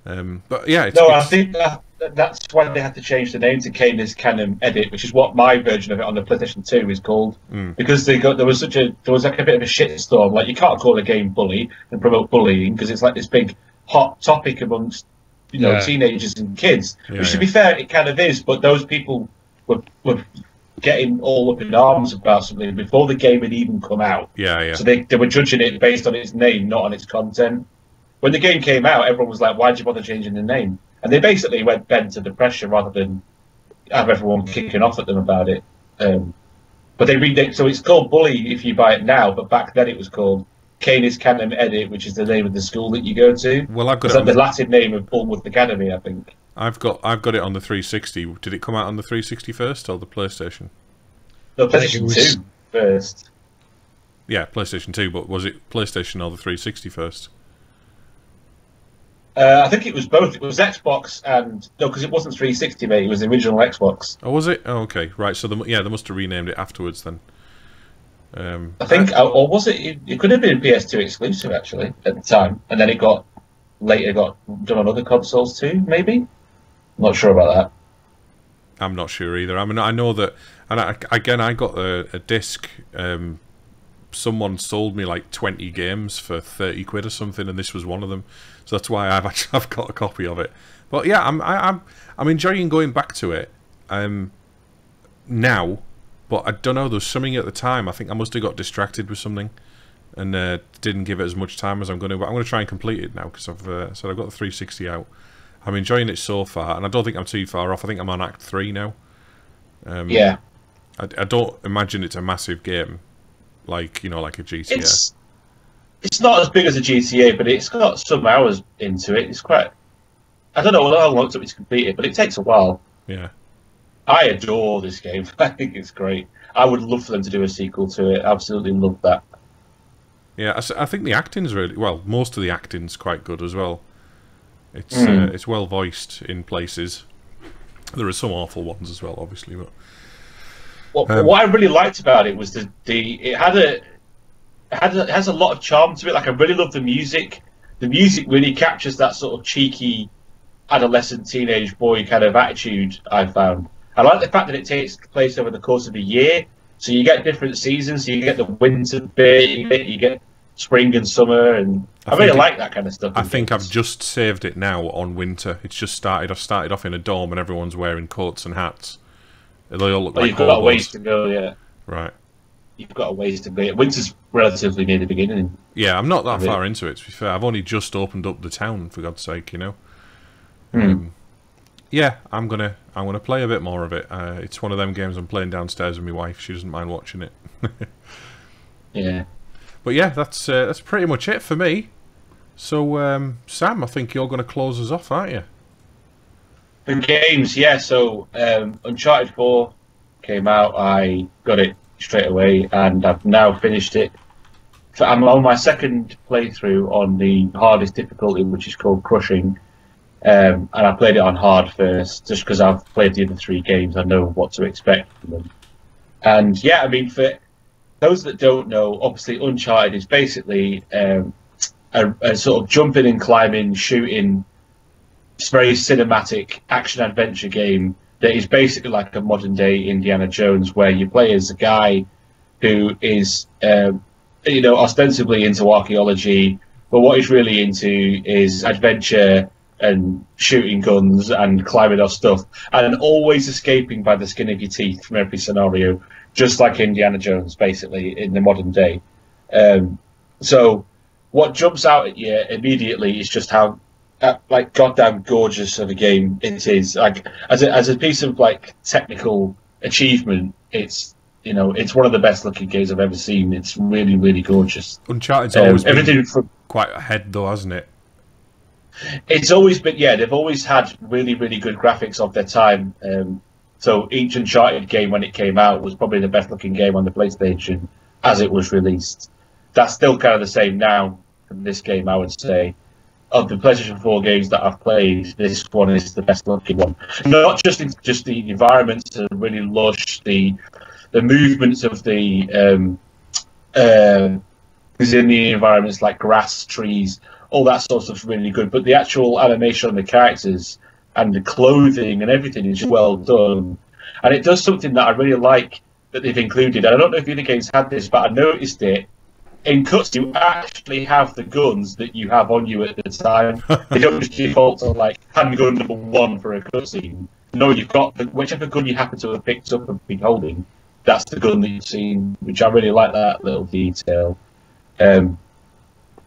um, but yeah. It's, no, it's... I think that, that's why they had to change the name to Canis Canem Edit, which is what my version of it on the PlayStation two is called, mm. because they got there was such a there was like a bit of a shitstorm. Like you can't call a game bully and promote bullying because it's like this big hot topic amongst. You know, yeah. teenagers and kids. Yeah, which, to yeah. be fair, it kind of is. But those people were, were getting all up in arms about something before the game had even come out. Yeah, yeah. So they, they were judging it based on its name, not on its content. When the game came out, everyone was like, why'd you bother changing the name? And they basically went bent to depression rather than have everyone kicking off at them about it. Um, but they read it, so it's called Bully if you buy it now, but back then it was called Canis Canem Edit, which is the name of the school that you go to. Well, I've got it's it like the Latin name of Bullwood Academy, I think. I've got I've got it on the three sixty. Did it come out on the three sixty first or the PlayStation? No, PlayStation was... Two first. Yeah, PlayStation Two. But was it PlayStation or the three sixty first? Uh, I think it was both. It was Xbox and no, because it wasn't three sixty, mate. It was the original Xbox. Oh, was it? Oh, okay, right. So the, yeah, they must have renamed it afterwards then. Um, I think, I... or was it, it? It could have been a P S two exclusive actually at the time, and then it got later got done on other consoles too, maybe. I'm not sure about that. I'm not sure either. I mean, I know that, and I, again, I got a, a disc. Um, someone sold me like twenty games for thirty quid or something, and this was one of them. So that's why I've actually, I've got a copy of it. But yeah, I'm I, I'm I'm enjoying going back to it um, now. But I don't know. There's something at the time. I think I must have got distracted with something, and uh, didn't give it as much time as I'm going to. But I'm going to try and complete it now because I've uh, said I've got the three sixty out. I'm enjoying it so far, and I don't think I'm too far off. I think I'm on Act Three now. Um, yeah. I, I don't imagine it's a massive game, like you know, like a G T A. It's, it's not as big as a G T A, but it's got some hours into it. It's quite. I don't know how long it took me to complete it, but it takes a while. Yeah. I adore this game. I think it's great. I would love for them to do a sequel to it. Absolutely love that. Yeah, I, I think the acting's really well. Most of the acting's quite good as well. It's mm. uh, it's well voiced in places. There are some awful ones as well, obviously. But what, um, what I really liked about it was the the it had a it had a, it has a lot of charm to it. Like I really love the music. The music really captures that sort of cheeky adolescent teenage boy kind of attitude. I found. I like the fact that it takes place over the course of a year, so you get different seasons. So you get the winter bit, you get, you get spring and summer, and I, I really it, like that kind of stuff. I think games. I've just saved it now on winter. It's just started. I've started off in a dorm, and everyone's wearing coats and hats. They all look well, like you've got a ways to go, yeah. Right. You've got a ways to go. Winter's relatively near the beginning. Yeah, I'm not that really. far into it. To be fair, I've only just opened up the town. For God's sake, you know. Mm. Um, Yeah, I'm gonna I'm gonna play a bit more of it. Uh, it's one of them games I'm playing downstairs with my wife. She doesn't mind watching it. Yeah, but yeah, that's uh, that's pretty much it for me. So um, Sam, I think you're going to close us off, aren't you? The games, yeah. So um, Uncharted four came out. I got it straight away, and I've now finished it. So I'm on my second playthrough on the hardest difficulty, which is called Crushing. Um, and I played it on hard first, just because I've played the other three games. I know what to expect from them. And yeah, I mean, for those that don't know, obviously Uncharted is basically um, a, a sort of jumping and climbing, shooting, very cinematic action-adventure game that is basically like a modern-day Indiana Jones, where you play as a guy who is, um, you know, ostensibly into archaeology, but what he's really into is adventure and shooting guns and climbing off stuff, and always escaping by the skin of your teeth from every scenario, just like Indiana Jones, basically, in the modern day. Um, so what jumps out at you immediately is just how, uh, like, goddamn gorgeous of a game it is. Like, as a, as a piece of, like, technical achievement, it's, you know, it's one of the best-looking games I've ever seen. It's really, really gorgeous. Uncharted's um, always been from, quite ahead, though, hasn't it? It's always been, yeah, they've always had really, really good graphics of their time. Um, so each Uncharted game when it came out was probably the best looking game on the PlayStation as it was released. That's still kind of the same now from this game, I would say. Of the PlayStation four games that I've played, this one is the best looking one. Not just in, just the environments are really lush, the the movements of the um, uh, in the environments like grass, trees, all that sort of stuff's really good, but the actual animation on the characters and the clothing and everything is well done. And it does something that I really like that they've included. And I don't know if the other games had this, but I noticed it. In cuts, you actually have the guns that you have on you at the time. They don't just default to, like, handgun number one for a cutscene. no, you've got the, whichever gun you happen to have picked up and been holding, that's the gun that you've seen, which I really like that little detail. Um,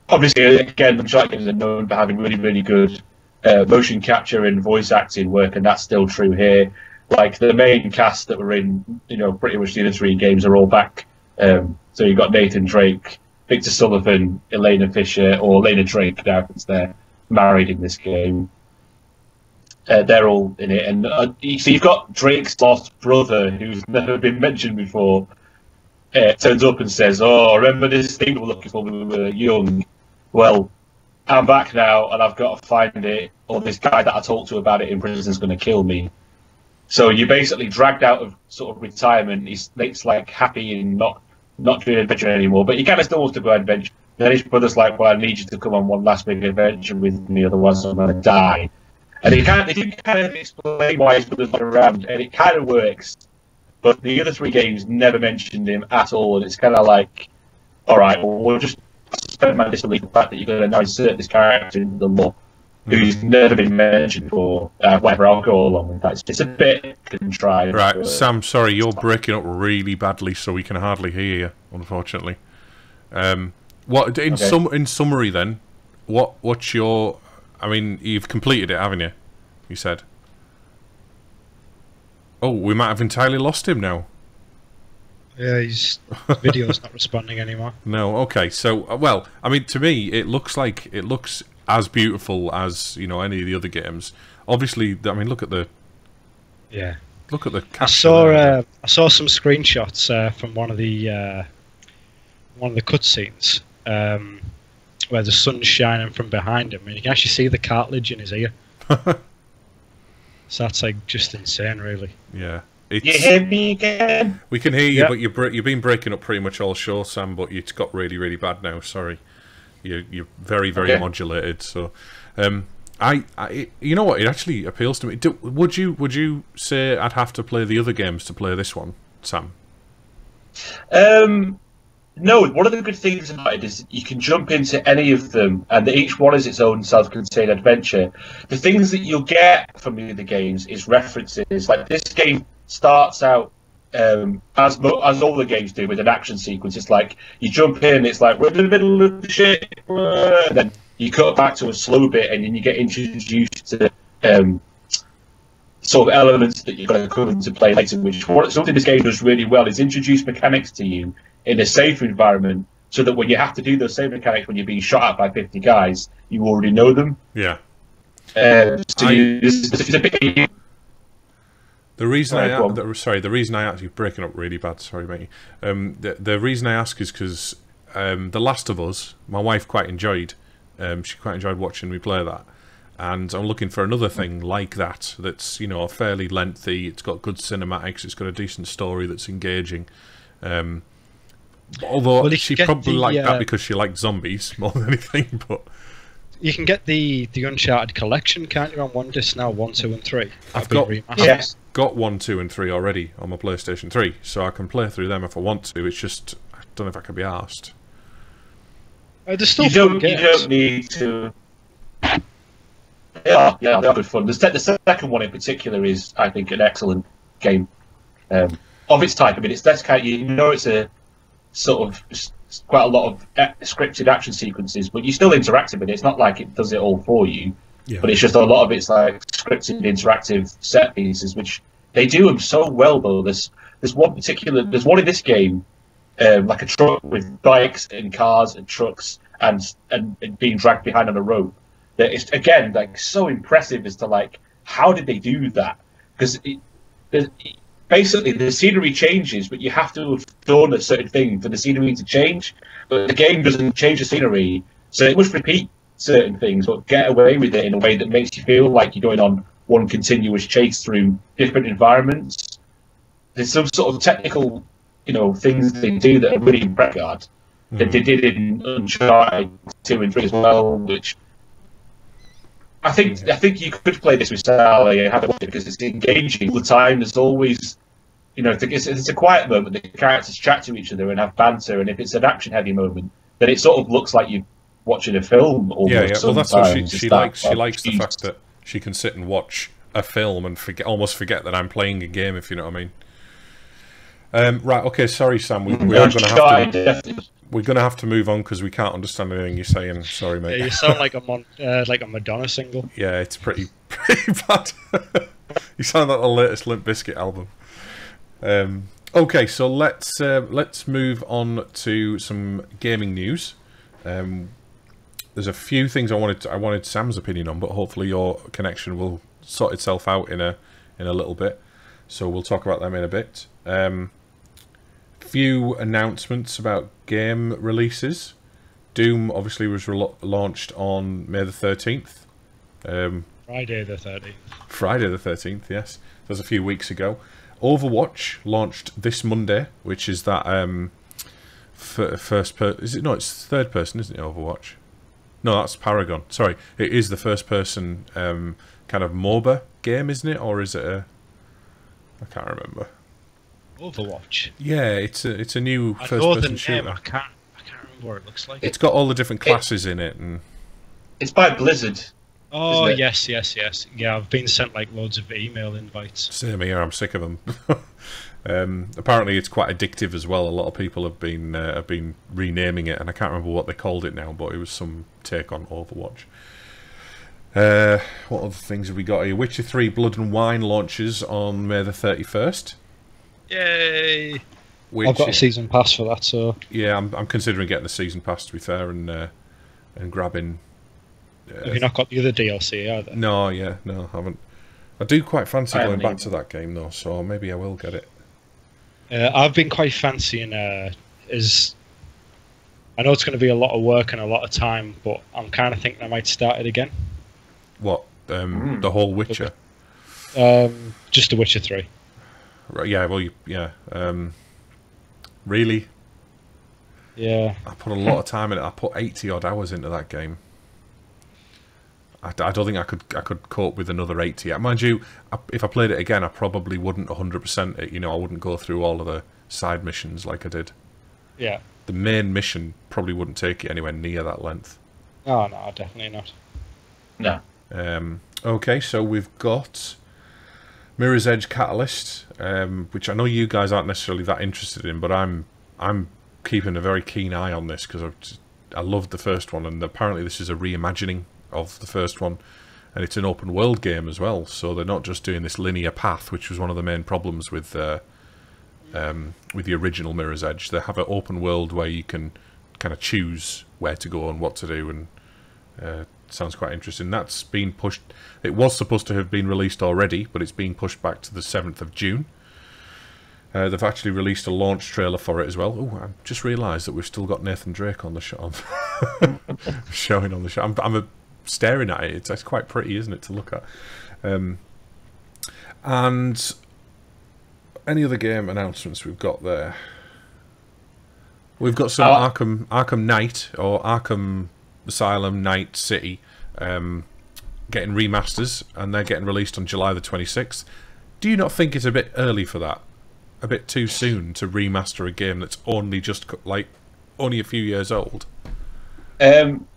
obviously, again, Uncharted games are known for having really, really good uh, motion capture and voice acting work, and that's still true here. Like, the main cast that were in, you know, pretty much the other three games are all back. Um, so you've got Nathan Drake, Victor Sullivan, Elena Fisher, or Elena Drake now because they're married in this game. Uh, they're all in it, and uh, so you've got Drake's lost brother, who's never been mentioned before, uh, turns up and says, "Oh, remember this thing we were looking for when we were young? Well, I'm back now, and I've got to find it, or this guy that I talked to about it in prison is going to kill me." So you're basically dragged out of sort of retirement. He's it's like happy and not not doing adventure anymore, but you kind of still want to go adventure. And then his brother's like, "Well, I need you to come on one last big adventure with me, otherwise I'm going to die." And they, kind of, they do kind of explain why his brother's not around, and it kind of works. But the other three games never mentioned him at all, and it's kind of like, all right, well, we'll just spend my disbelief the fact that you're going to now insert this character into the lore who's never been mentioned before. Uh, whatever, I'll go along with that. It's, it's a bit contrived. Right, but... Sam, sorry, you're breaking up really badly, so we can hardly hear you, unfortunately. Um, what in okay. sum in summary then? What what's your I mean, you've completed it, haven't you? You said. Oh, we might have entirely lost him now. Yeah, his video's not responding anymore. No, okay. So, well, I mean, to me, it looks like it looks as beautiful as, you know, any of the other games. Obviously, I mean, look at the. Yeah. Look at the. I saw. Uh, I saw some screenshots uh, from one of the uh, one of the cutscenes. Um, where the sun's shining from behind him, and you can actually see the cartilage in his ear. So that's, like, just insane, really. Yeah. It's... You hear me again? We can hear you, yep. But you're, you've been breaking up pretty much all show, Sam, but it's got really, really bad now, sorry. You, you're very, very okay. modulated, so... Um, I, I, you know what, it actually appeals to me. Do, would you would you say I'd have to play the other games to play this one, Sam? Um... No, one of the good things about it is you can jump into any of them, and each one is its own self-contained adventure. The things that you'll get from the games is references. Like, this game starts out, um, as mo as all the games do, with an action sequence. It's like, you jump in, it's like, we're in the middle of the ship, and then you cut back to a slow bit, and then you get introduced to um, sort of elements that you're going to come into play later, which what, something this game does really well is introduce mechanics to you in a safer environment, so that when you have to do those same mechanics when you're being shot at by fifty guys, you already know them. Yeah. Uh, so I, you, it's, it's a bit... The reason right, I the, sorry, the reason I ask you're breaking up really bad. Sorry, mate. Um, the the reason I ask is because um, The Last of Us, my wife quite enjoyed. Um, she quite enjoyed watching me play that, and I'm looking for another thing like that. That's, you know, fairly lengthy. It's got good cinematics. It's got a decent story that's engaging. Um, Although well, she probably the, liked uh, that because she liked zombies more than anything, but... You can get the, the Uncharted collection, can't you, on one disc now, one, two and three? I've got, yeah. got one, two and three already on my PlayStation three, so I can play through them if I want to. It's just, I don't know if I can be arsed. Uh, there's still you, don't, you don't need to... Yeah, yeah, they're good fun. The, the second one in particular is, I think, an excellent game um, of its type. I mean, it's that's kind of, you know it's a... sort of quite a lot of scripted action sequences, but you're still interactive in it. It's not like it does it all for you, yeah. But it's just a lot of it's like scripted interactive set pieces, which they do them so well though. There's there's one particular there's one in this game, um, like a truck with bikes and cars and trucks and, and and being dragged behind on a rope. That it's again like so impressive as to like how did they do that, because it, there's. It, Basically, the scenery changes, but you have to have done a certain thing for the scenery to change. But the game doesn't change the scenery, so it must repeat certain things, but get away with it in a way that makes you feel like you're going on one continuous chase through different environments. There's some sort of technical, you know, things they do that are really impressive. Mm-hmm. That they did in Uncharted two and three as well, which... I think I think you could play this with Sally and have it watch it because it's engaging all the time. There's always, you know, it's, it's a quiet moment. The characters chat to each other and have banter, and if it's an action-heavy moment, then it sort of looks like you're watching a film. Almost yeah, yeah. Well, that's what she, she likes. She likes the fact that she can sit and watch a film and forget, almost forget that I'm playing a game, if you know what I mean. Um, right, okay, sorry Sam, we, we are going to have to... We're going to have to move on because we can't understand anything you're saying. Sorry, mate. Yeah, you sound like a mon uh, like a Madonna single. Yeah, it's pretty pretty bad. You sound like the latest Limp Bizkit album. Um, okay, so let's uh, let's move on to some gaming news. Um, there's a few things I wanted to, I wanted Sam's opinion on, but hopefully your connection will sort itself out in a in a little bit. So we'll talk about them in a bit. Um, Few announcements about game releases. Doom obviously was launched on May the thirteenth. Um, Friday the thirteenth. Friday the thirteenth, yes. That was a few weeks ago. Overwatch launched this Monday, which is that um, first per is it? No, it's third person, isn't it? Overwatch. No, that's Paragon. Sorry, it is the first person um, kind of MOBA game, isn't it? Or is it a? I can't remember. Overwatch. Yeah, it's a it's a new first-person shooter. I can't I can't remember what it looks like. It's got all the different classes it, in it, and it's by Blizzard. Oh yes, yes, yes. Yeah, I've been sent like loads of email invites. Same here. I'm sick of them. um, apparently, it's quite addictive as well. A lot of people have been uh, have been renaming it, and I can't remember what they called it now, but it was some take on Overwatch. Uh, what other things have we got here? Witcher three Blood and Wine launches on May the thirty-first. Yay! Which, I've got a season pass for that, so yeah, I'm I'm considering getting the season pass to be fair, and uh, and grabbing. Uh, Have you not got the other D L C either? No, yeah, no, I haven't. I do quite fancy I going back even. to that game though, so maybe I will get it. Uh, I've been quite fancying. Uh, is I know it's going to be a lot of work and a lot of time, but I'm kind of thinking I might start it again. What? Um, mm. The whole Witcher. Um, just the Witcher three. Right, yeah, well, you, yeah. Um, really? Yeah. I put a lot of time in it. I put eighty odd hours into that game. I, I don't think I could I could cope with another eighty. Mind you, I, if I played it again, I probably wouldn't one hundred percent it. You know, I wouldn't go through all of the side missions like I did. Yeah. The main mission probably wouldn't take it anywhere near that length. Oh, no, definitely not. No. Um, okay, so we've got Mirror's Edge Catalyst, um, which I know you guys aren't necessarily that interested in, but I'm I'm keeping a very keen eye on this because I I loved the first one, and apparently this is a reimagining of the first one, and it's an open world game as well. So they're not just doing this linear path, which was one of the main problems with uh, um, with the original Mirror's Edge. They have an open world where you can kind of choose where to go and what to do, and uh, sounds quite interesting. That's been pushed. It was supposed to have been released already, but it's being pushed back to the seventh of June. Uh, they've actually released a launch trailer for it as well. Oh, I just realised that we've still got Nathan Drake on the show. Showing on the show. I'm, I'm a, staring at it. It's, it's quite pretty, isn't it, to look at? Um, and any other game announcements we've got there? We've got some oh. Arkham, Arkham Knight or Arkham Asylum, Night City, um, getting remasters, and they're getting released on July the twenty-sixth. Do you not think it's a bit early for that? A bit too soon to remaster a game that's only just like only a few years old. Um,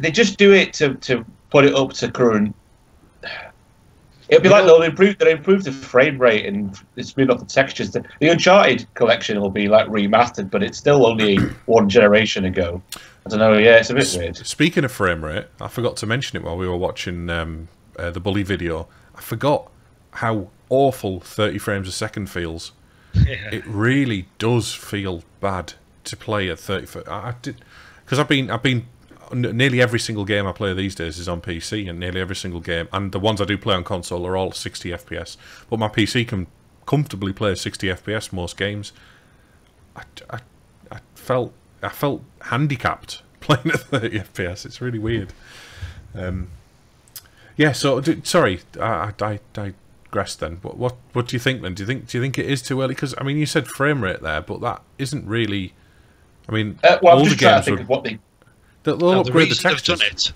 they just do it to to put it up to current. It'll be like they'll improve they'll improve the frame rate and smooth off the textures. The, the Uncharted collection will be like remastered, but it's still only one generation ago. I don't know. Yeah, it's a bit S weird. Speaking of frame rate, I forgot to mention it while we were watching um, uh, the Bully video. I forgot how awful thirty frames a second feels. Yeah. It really does feel bad to play at thirty. I did because I've been I've been nearly every single game I play these days is on P C, and nearly every single game and the ones I do play on console are all sixty F P S. But my P C can comfortably play sixty F P S most games. I, I, I felt. I felt handicapped playing at thirty F P S. It's really weird. Um, yeah. So sorry, I, I, I digressed. Then, what, what, what do you think? Then, do you think, do you think it is too early? Because I mean, you said frame rate there, but that isn't really. I mean, uh, well, all the games would, what they, they'll now, upgrade the, the textures. The reason they've done it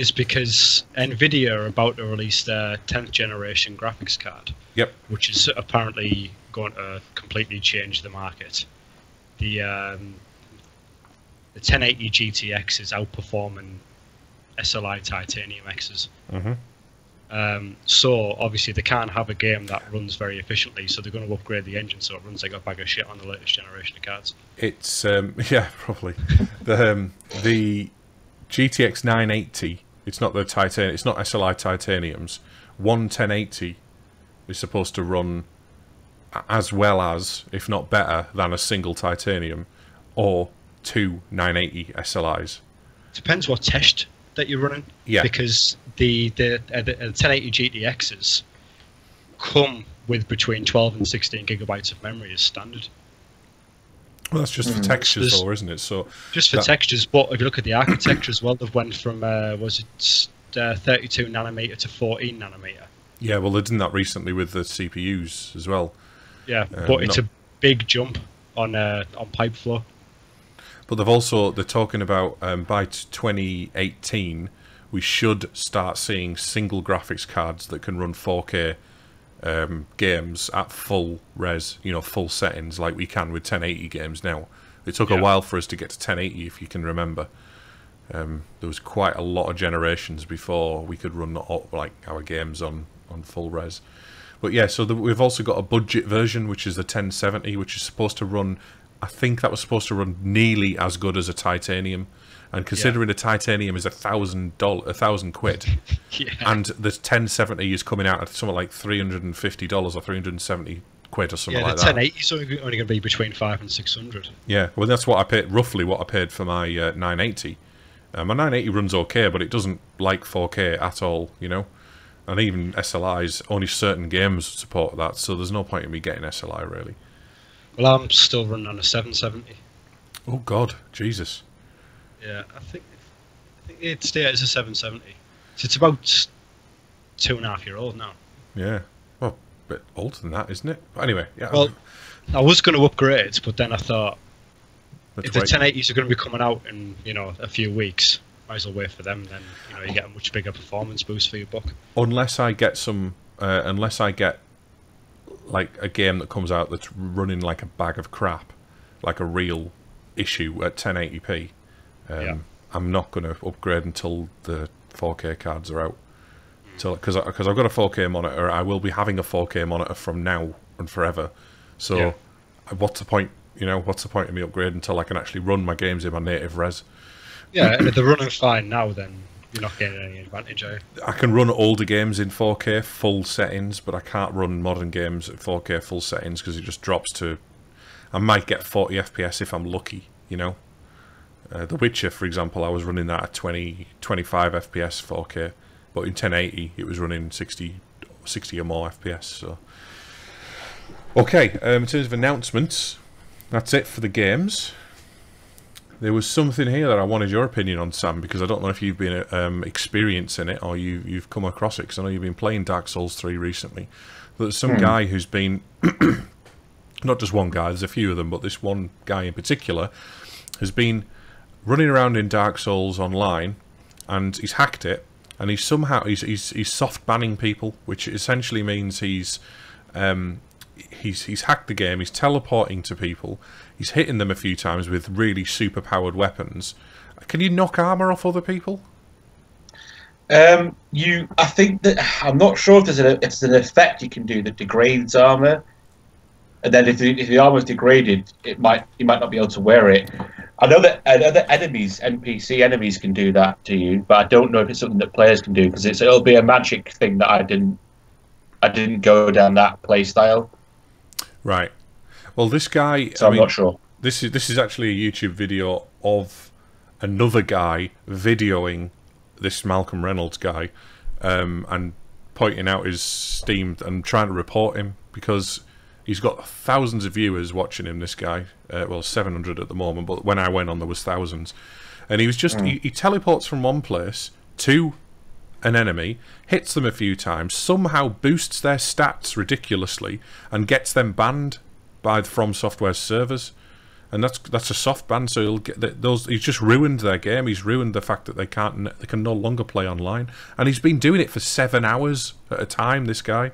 is because Nvidia are about to release their tenth generation graphics card. Yep. Which is apparently going to completely change the market. The um, The ten eighty G T X is outperforming S L I Titanium X's. Mm-hmm. Um, so obviously they can't have a game that runs very efficiently, so they're going to upgrade the engine so it runs like a bag of shit on the latest generation of cards. It's um, yeah, probably the um, the G T X nine eighty. It's not the Titan. It's not S L I Titaniums. one ten eighty is supposed to run as well as, if not better, than a single Titanium or two nine eighty S L Is. Depends what test that you're running. Yeah. Because the the, uh, the ten eighty G T Xs come with between twelve and sixteen gigabytes of memory as standard. Well, that's just mm. for textures, There's, though, isn't it? So just for that... textures, but if you look at the architecture as well, they've went from uh, was it uh, thirty-two nanometer to fourteen nanometer. Yeah, well, they've done that recently with the C P Us as well. Yeah, um, but it's not... a big jump on uh, on pipe flow. But they've also, they're talking about um, by twenty eighteen, we should start seeing single graphics cards that can run four K um, games at full res, you know, full settings like we can with ten eighty games now. It took yeah. a while for us to get to ten eighty, if you can remember. Um, there was quite a lot of generations before we could run all, like our games on, on full res. But yeah, so the, we've also got a budget version, which is the ten seventy, which is supposed to run... I think that was supposed to run nearly as good as a Titanium, and considering yeah. a Titanium is a thousand dollars, a thousand quid, yeah. and the ten seventy is coming out at something like three hundred and fifty dollars or three hundred and seventy quid or something yeah, like that. The ten eighty is only going to be between five and six hundred. Yeah, well, that's what I paid, roughly what I paid for my uh, nine eighty. Uh, my nine eighty runs okay, but it doesn't like four K at all, you know. And even S L Is, only certain games support that, so there's no point in me getting S L I really. Well, I'm still running on a seven seventy. Oh God, Jesus! Yeah, I think I think it'd stay as a seven seventy. So it's about two and a half year old now. Yeah, well, a bit older than that, isn't it? But anyway, yeah. Well, I'm... I was going to upgrade, but then I thought Let's if wait. the ten eighties are going to be coming out in you know a few weeks, might as well wait for them. Then you know you get a much bigger performance boost for your buck. Unless I get some, uh, unless I get. like a game that comes out that's running like a bag of crap, like a real issue at ten eighty p. Um, yeah. I'm not going to upgrade until the four K cards are out. Because mm. I've got a four K monitor, I will be having a four K monitor from now and forever. So yeah. what's the point, you know, what's the point of me upgrading until I can actually run my games in my native res? Yeah, and if they're running fine now, then you're not getting any advantage, are you? I can run older games in four K full settings, but I can't run modern games at four K full settings because it just drops to... I might get forty F P S if I'm lucky, you know? Uh, The Witcher, for example, I was running that at twenty, twenty-five F P S four K, but in ten eighty it was running sixty, sixty or more F P S, so... Okay, um, in terms of announcements, that's it for the games. There was something here that I wanted your opinion on, Sam, because I don't know if you've been um, experiencing it or you, you've come across it, because I know you've been playing Dark Souls three recently. But there's some hmm. guy who's been... not just one guy, there's a few of them, but this one guy in particular has been running around in Dark Souls online, and he's hacked it, and he's somehow... He's, he's, he's soft-banning people, which essentially means he's... Um, He's, he's hacked the game, he's teleporting to people, he's hitting them a few times with really super-powered weapons. Can you knock armour off other people? Um, you, I think that... I'm not sure if there's an, if there's an effect you can do that degrades armour, and then if the, if the armour's degraded, it might you might not be able to wear it. I know that other enemies, N P C enemies, can do that to you, but I don't know if it's something that players can do, because it'll be a magic thing that I didn't... I didn't go down that playstyle. Right. Well, this guy... So I I'm mean, not sure. This is, this is actually a YouTube video of another guy videoing this Malcolm Reynolds guy um, and pointing out his Steam and trying to report him because he's got thousands of viewers watching him, this guy. Uh, well, seven hundred at the moment, but when I went on, there was thousands. And he was just... Mm. He, he teleports from one place to an enemy, hits them a few times, somehow boosts their stats ridiculously, and gets them banned by From Software's servers, and that's that's a soft ban. So he'll get those. He's just ruined their game. He's ruined the fact that they can't, they can no longer play online, and he's been doing it for seven hours at a time. This guy.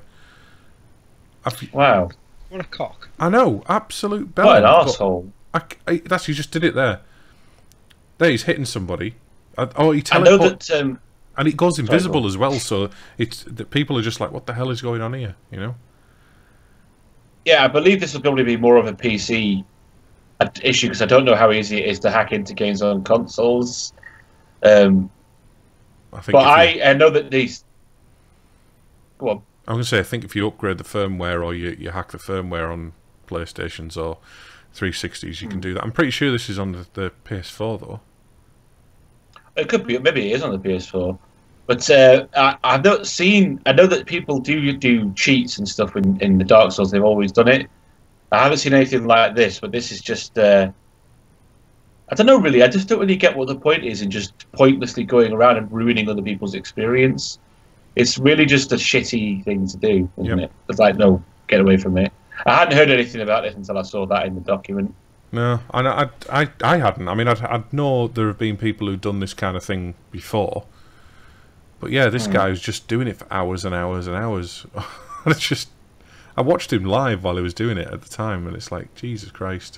I've, wow, what a cock! I know, absolute bell. What an asshole! I, I, that's he just did it there. There he's hitting somebody. Oh, he teleported. I know that. Um... And it goes invisible as well, so it's that people are just like, what the hell is going on here, you know? Yeah, I believe this will probably be more of a P C issue, because I don't know how easy it is to hack into games on consoles. Um, I think but I, I know that these... Go on. I'm going to say, I think if you upgrade the firmware or you, you hack the firmware on PlayStations or three sixties, you hmm. can do that. I'm pretty sure this is on the, the P S four, though. It could be. Maybe it is on the P S four. But uh, I, I've not seen... I know that people do do cheats and stuff in, in the Dark Souls. They've always done it. I haven't seen anything like this, but this is just... Uh, I don't know, really. I just don't really get what the point is in just pointlessly going around and ruining other people's experience. It's really just a shitty thing to do, isn't yep. it? It's like, no, get away from it. I hadn't heard anything about this until I saw that in the document. No, and I, I, I hadn't. I mean, I'd, I'd know there have been people who've done this kind of thing before. But yeah, this mm. guy was just doing it for hours and hours and hours. It's just, I watched him live while he was doing it at the time, and it's like, Jesus Christ.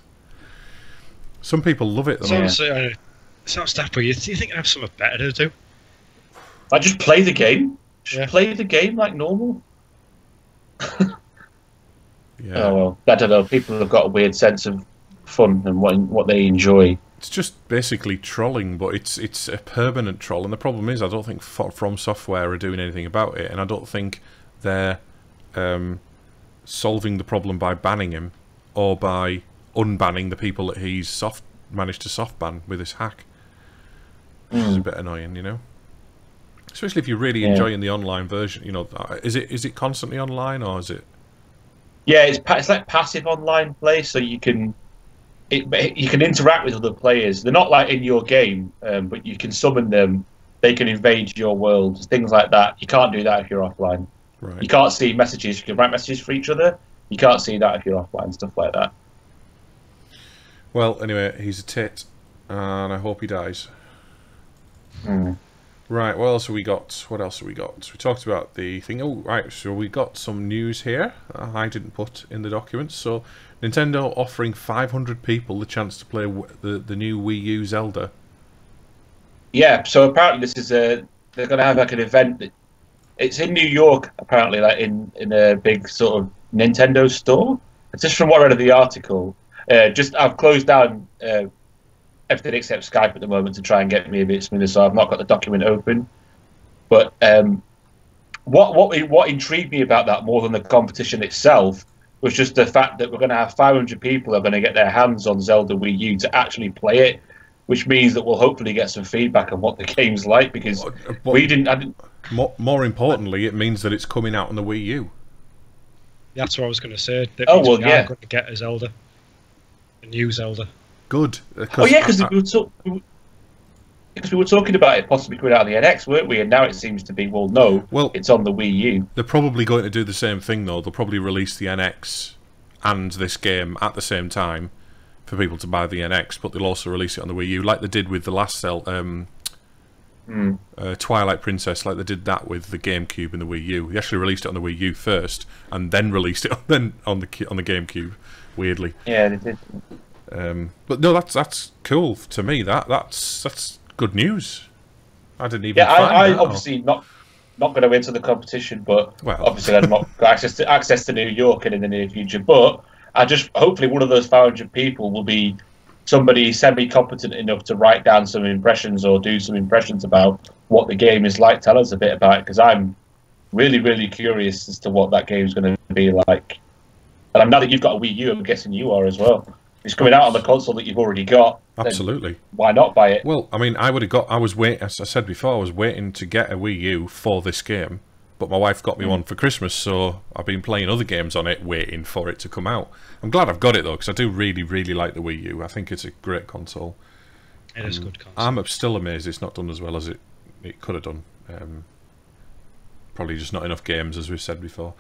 Some people love it. Though. It's honestly, uh, it's not Stapper. You think I have something better to do? I just play the game. Just yeah. play the game like normal. Yeah. Oh well, I don't know. People have got a weird sense of fun and what what they enjoy. It's just basically trolling, but it's it's a permanent troll. And the problem is, I don't think From Software are doing anything about it, and I don't think they're um, solving the problem by banning him or by unbanning the people that he's soft managed to soft ban with this hack. Which mm. is a bit annoying, you know. Especially if you're really yeah. enjoying the online version. You know, is it is it constantly online or is it? Yeah, it's it's like passive online play, so you can. It, you can interact with other players. They're not like in your game, um, but you can summon them. They can invade your world, things like that. You can't do that if you're offline. Right. You can't see messages. You can write messages for each other. You can't see that if you're offline, stuff like that. Well, anyway, he's a tit, and I hope he dies. Mm. Right, what else have we got? What else have we got? We talked about the thing. Oh, right, so we got some news here that I didn't put in the documents. So, Nintendo offering five hundred people the chance to play the, the new Wii U Zelda. Yeah, so apparently this is a... They're going to have like an event. That, it's in New York, apparently, like in, in a big sort of Nintendo store. It's just from what I read of the article. Uh, just, I've closed down... Uh, everything except Skype at the moment to try and get me a bit smoother, so I've not got the document open. But um, what what what intrigued me about that more than the competition itself was just the fact that we're going to have five hundred people who are going to get their hands on Zelda Wii U to actually play it, which means that we'll hopefully get some feedback on what the game's like, because but, we didn't. I didn't more, more importantly, it means that it's coming out on the Wii U. That's what I was going to say. That oh well, we yeah, going to get a Zelda, a new Zelda. Good. Oh yeah, because we, talk we, we were talking about it possibly coming out of the N X, weren't we? And now it seems to be, well, no, well, it's on the Wii U. They're probably going to do the same thing, though. They'll probably release the N X and this game at the same time for people to buy the N X, but they'll also release it on the Wii U, like they did with the last cell, um, mm. uh, Twilight Princess, like they did that with the GameCube and the Wii U. They actually released it on the Wii U first, and then released it on, then on the on the GameCube. Weirdly, yeah, they did. Um, but no, that's that's cool to me. That that's that's good news. I didn't even. Yeah, find I, I that obviously or... not not going to enter the competition, but well. Obviously I've not got access to access to New York in, in the near future. But I just hopefully one of those five hundred people will be somebody semi-competent enough to write down some impressions or do some impressions about what the game is like. Tell us a bit about it, because I'm really really curious as to what that game is going to be like. And I'm now that you've got a Wii U, I'm guessing you are as well. It's coming out on the console that you've already got. Absolutely. Why not buy it? Well, I mean, I would have got. I was wait. As I said before, I was waiting to get a Wii U for this game, but my wife got me mm. one for Christmas, so I've been playing other games on it, waiting for it to come out. I'm glad I've got it though, because I do really, really like the Wii U. I think it's a great console. It um, is a good console. I'm still amazed it's not done as well as it it could have done. Um, probably just not enough games, as we've said before.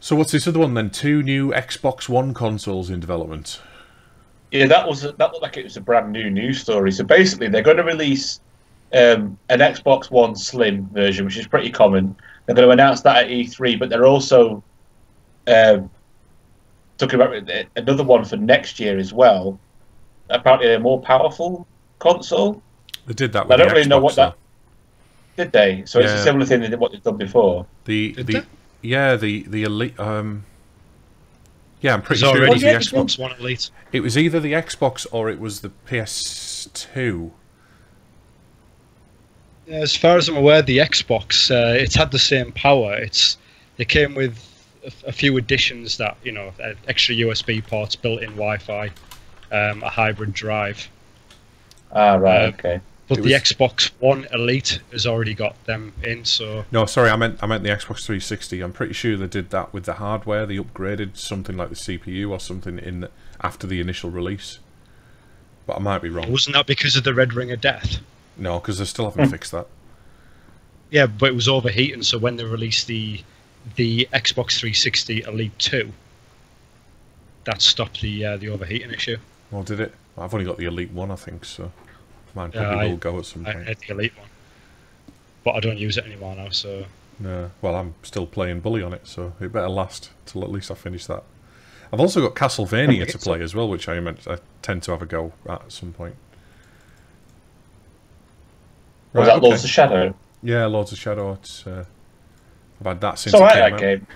So what's this other one then? Two new Xbox One consoles in development. Yeah, that was that looked like it was a brand new news story. So basically, they're going to release um, an Xbox One Slim version, which is pretty common. They're going to announce that at E three, but they're also um, talking about another one for next year as well. Apparently, a more powerful console. They did that. With I don't the really Xbox, know what that. Did they? So yeah. It's a similar thing to what they've done before. The, Did the they? Yeah, the the elite. Um, yeah, I'm pretty sure it was the Xbox One Elite. It was either the Xbox or it was the P S two. As far as I'm aware, the Xbox, uh, it's had the same power. It's it came with a, a few additions that, you know, extra U S B ports, built-in Wi-Fi, um, a hybrid drive. Ah, right, um, okay. But it the was... Xbox One Elite has already got them in, so... No, sorry, I meant I meant the Xbox three sixty. I'm pretty sure they did that with the hardware. They upgraded something like the C P U or something in the, after the initial release. But I might be wrong. Wasn't that because of the Red Ring of Death? No, because they still haven't fixed that. Yeah, but it was overheating, so when they released the the Xbox three sixty Elite two, that stopped the uh, the overheating issue. Well, did it? I've only got the Elite one, I think, so mine probably yeah, I, will go at some point. I had the Elite one, but I don't use it anymore now, so... No, well, I'm still playing Bully on it, so it better last till at least I finish that. I've also got Castlevania to play as well, which I, meant, I tend to have a go at at some point. Right, was that okay. Lords of Shadow? Yeah, Lords of Shadow. It's, uh, I've had that since so it came that out. Game.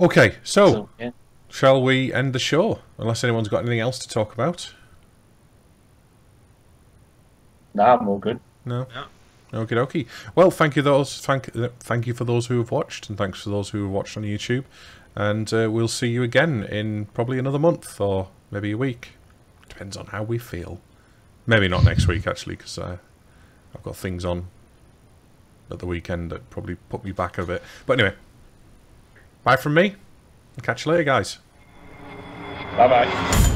Okay, so, so yeah. Shall we end the show? Unless anyone's got anything else to talk about? Nah, I'm all good. No? Yeah. Okie dokie. Well, thank you, those, thank, thank you for those who have watched, and thanks for those who have watched on YouTube. And uh, we'll see you again in probably another month, or maybe a week. Depends on how we feel. Maybe not next week, actually, because uh, I've got things on at the weekend that probably put me back a bit. But anyway, bye from me. Catch you later, guys. Bye-bye.